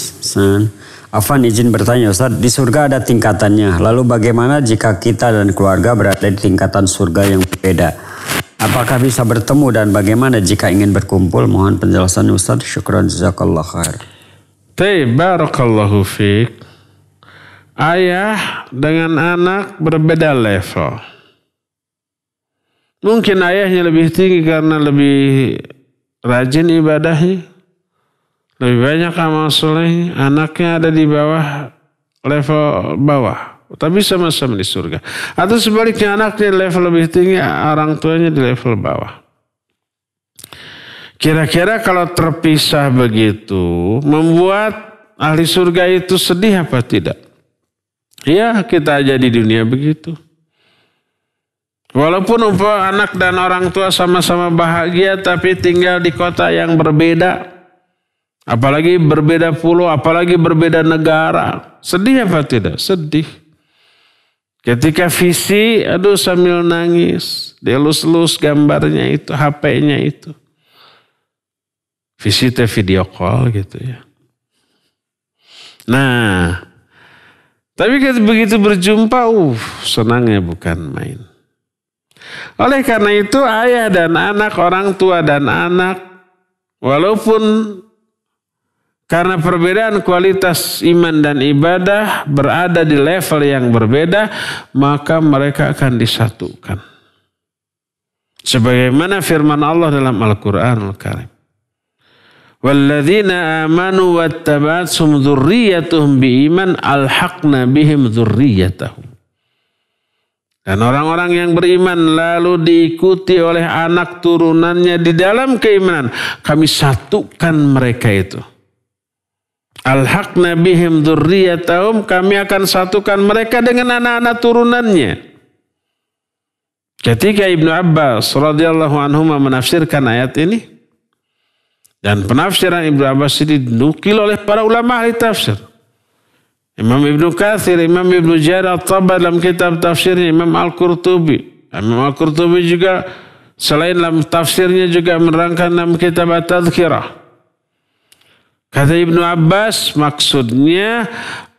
Afwan izin bertanya Ustaz, di surga ada tingkatannya. Lalu bagaimana jika kita dan keluarga berada di tingkatan surga yang berbeda? Apakah bisa bertemu dan bagaimana jika ingin berkumpul? Mohon penjelasan Ustaz. Syukran jazakallah khair. Barakallahu fiik. Ayah dengan anak berbeda level. Mungkin ayahnya lebih tinggi karena lebih rajin ibadahnya, lebih banyak amal soleh. Anaknya ada di bawah level bawah, tapi sama-sama di surga. Atau sebaliknya anaknya di level lebih tinggi, orang tuanya di level bawah. Kira-kira kalau terpisah begitu, membuat ahli surga itu sedih apa tidak? Ya, kita aja di dunia begitu. Walaupun umpama anak dan orang tua sama-sama bahagia tapi tinggal di kota yang berbeda. Apalagi berbeda pulau, apalagi berbeda negara. Sedih apa tidak? Sedih. Ketika visi, aduh sambil nangis. Dielus-elus gambarnya itu, H P-nya itu. Visi teh video call gitu ya. Nah, tapi begitu berjumpa, uh, senangnya bukan main. Oleh karena itu ayah dan anak, orang tua dan anak, walaupun karena perbedaan kualitas iman dan ibadah berada di level yang berbeda, maka mereka akan disatukan. Sebagaimana firman Allah dalam Al-Quranul Karim. Walladzina amanu wattaba'athum dzurriyyatuhum biiman alhaqna bihim dzurriyyatahum. Dan orang-orang yang beriman lalu diikuti oleh anak turunannya di dalam keimanan, kami satukan mereka itu. Alhaqna bihim dzurriyyatahum, kami akan satukan mereka dengan anak-anak turunannya. Ketika Ibnu Abbas radhiyallahu anhu menafsirkan ayat ini, dan penafsiran Ibnu Abbas ini dinukil oleh para ulama ahli tafsir. Imam Ibnu Katsir, Imam Ibnu Jarir ath-Thabari dalam kitab tafsirnya, Imam Al-Qurtubi. Imam Al-Qurtubi juga selain dalam tafsirnya juga menerangkan dalam kitab at-Tadzkirah. Kata Ibnu Abbas maksudnya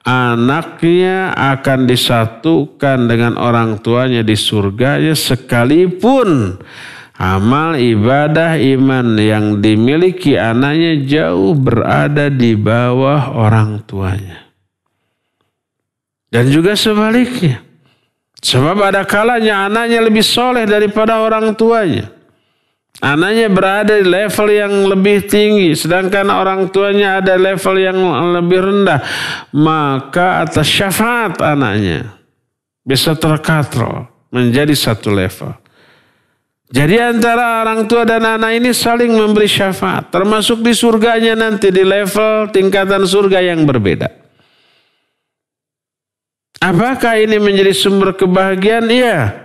anaknya akan disatukan dengan orang tuanya di surganya sekalipun amal, ibadah, iman yang dimiliki anaknya jauh berada di bawah orang tuanya. Dan juga sebaliknya. Sebab ada kalanya anaknya lebih soleh daripada orang tuanya. Anaknya berada di level yang lebih tinggi. Sedangkan orang tuanya ada level yang lebih rendah. Maka atas syafaat anaknya bisa terkatrol menjadi satu level. Jadi antara orang tua dan anak ini saling memberi syafaat. Termasuk di surganya nanti di level tingkatan surga yang berbeda. Apakah ini menjadi sumber kebahagiaan? Iya.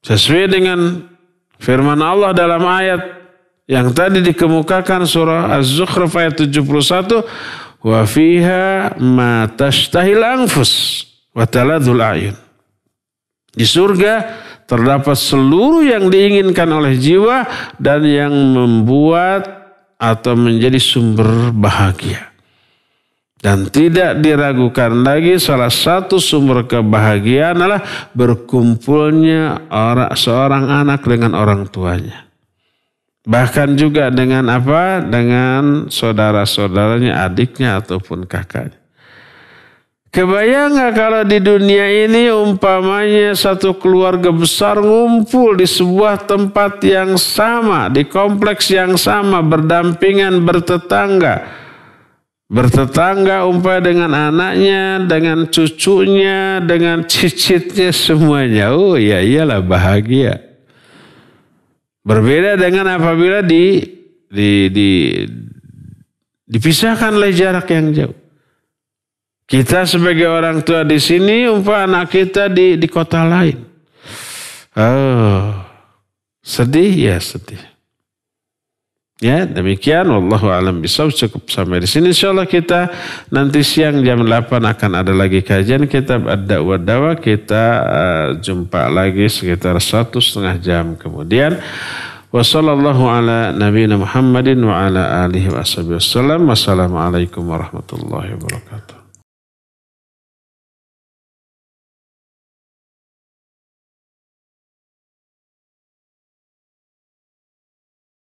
Sesuai dengan firman Allah dalam ayat yang tadi dikemukakan surah Az-Zukhruf ayat tujuh puluh satu. Wa fiha ma tashtahil anfus wa taladul ayun. Di surga terdapat seluruh yang diinginkan oleh jiwa dan yang membuat atau menjadi sumber bahagia. Dan tidak diragukan lagi salah satu sumber kebahagiaan adalah berkumpulnya orang, seorang anak dengan orang tuanya. Bahkan juga dengan apa? Dengan saudara-saudaranya, adiknya ataupun kakaknya. Kebayang nggak kalau di dunia ini umpamanya satu keluarga besar ngumpul di sebuah tempat yang sama, di kompleks yang sama, berdampingan, bertetangga. Bertetangga umpamanya dengan anaknya, dengan cucunya, dengan cicitnya, semuanya. Oh ya iyalah bahagia. Berbeda dengan apabila di, di, di, dipisahkan oleh jarak yang jauh. Kita sebagai orang tua di sini, umpama anak kita di, di kota lain. Oh, sedih ya sedih. Ya demikian, wallahu a'lam bishawab, cukup sampai di sini. Insya Allah kita nanti siang jam delapan akan ada lagi kajian kitab Ad-Da'wah Ad-Dawah. Kita uh, jumpa lagi sekitar satu setengah jam kemudian. Wassallallahu ala nabiyina Muhammadin wa ala alihi wa sahbihi wasallam. Wassalamualaikum warahmatullahi wabarakatuh.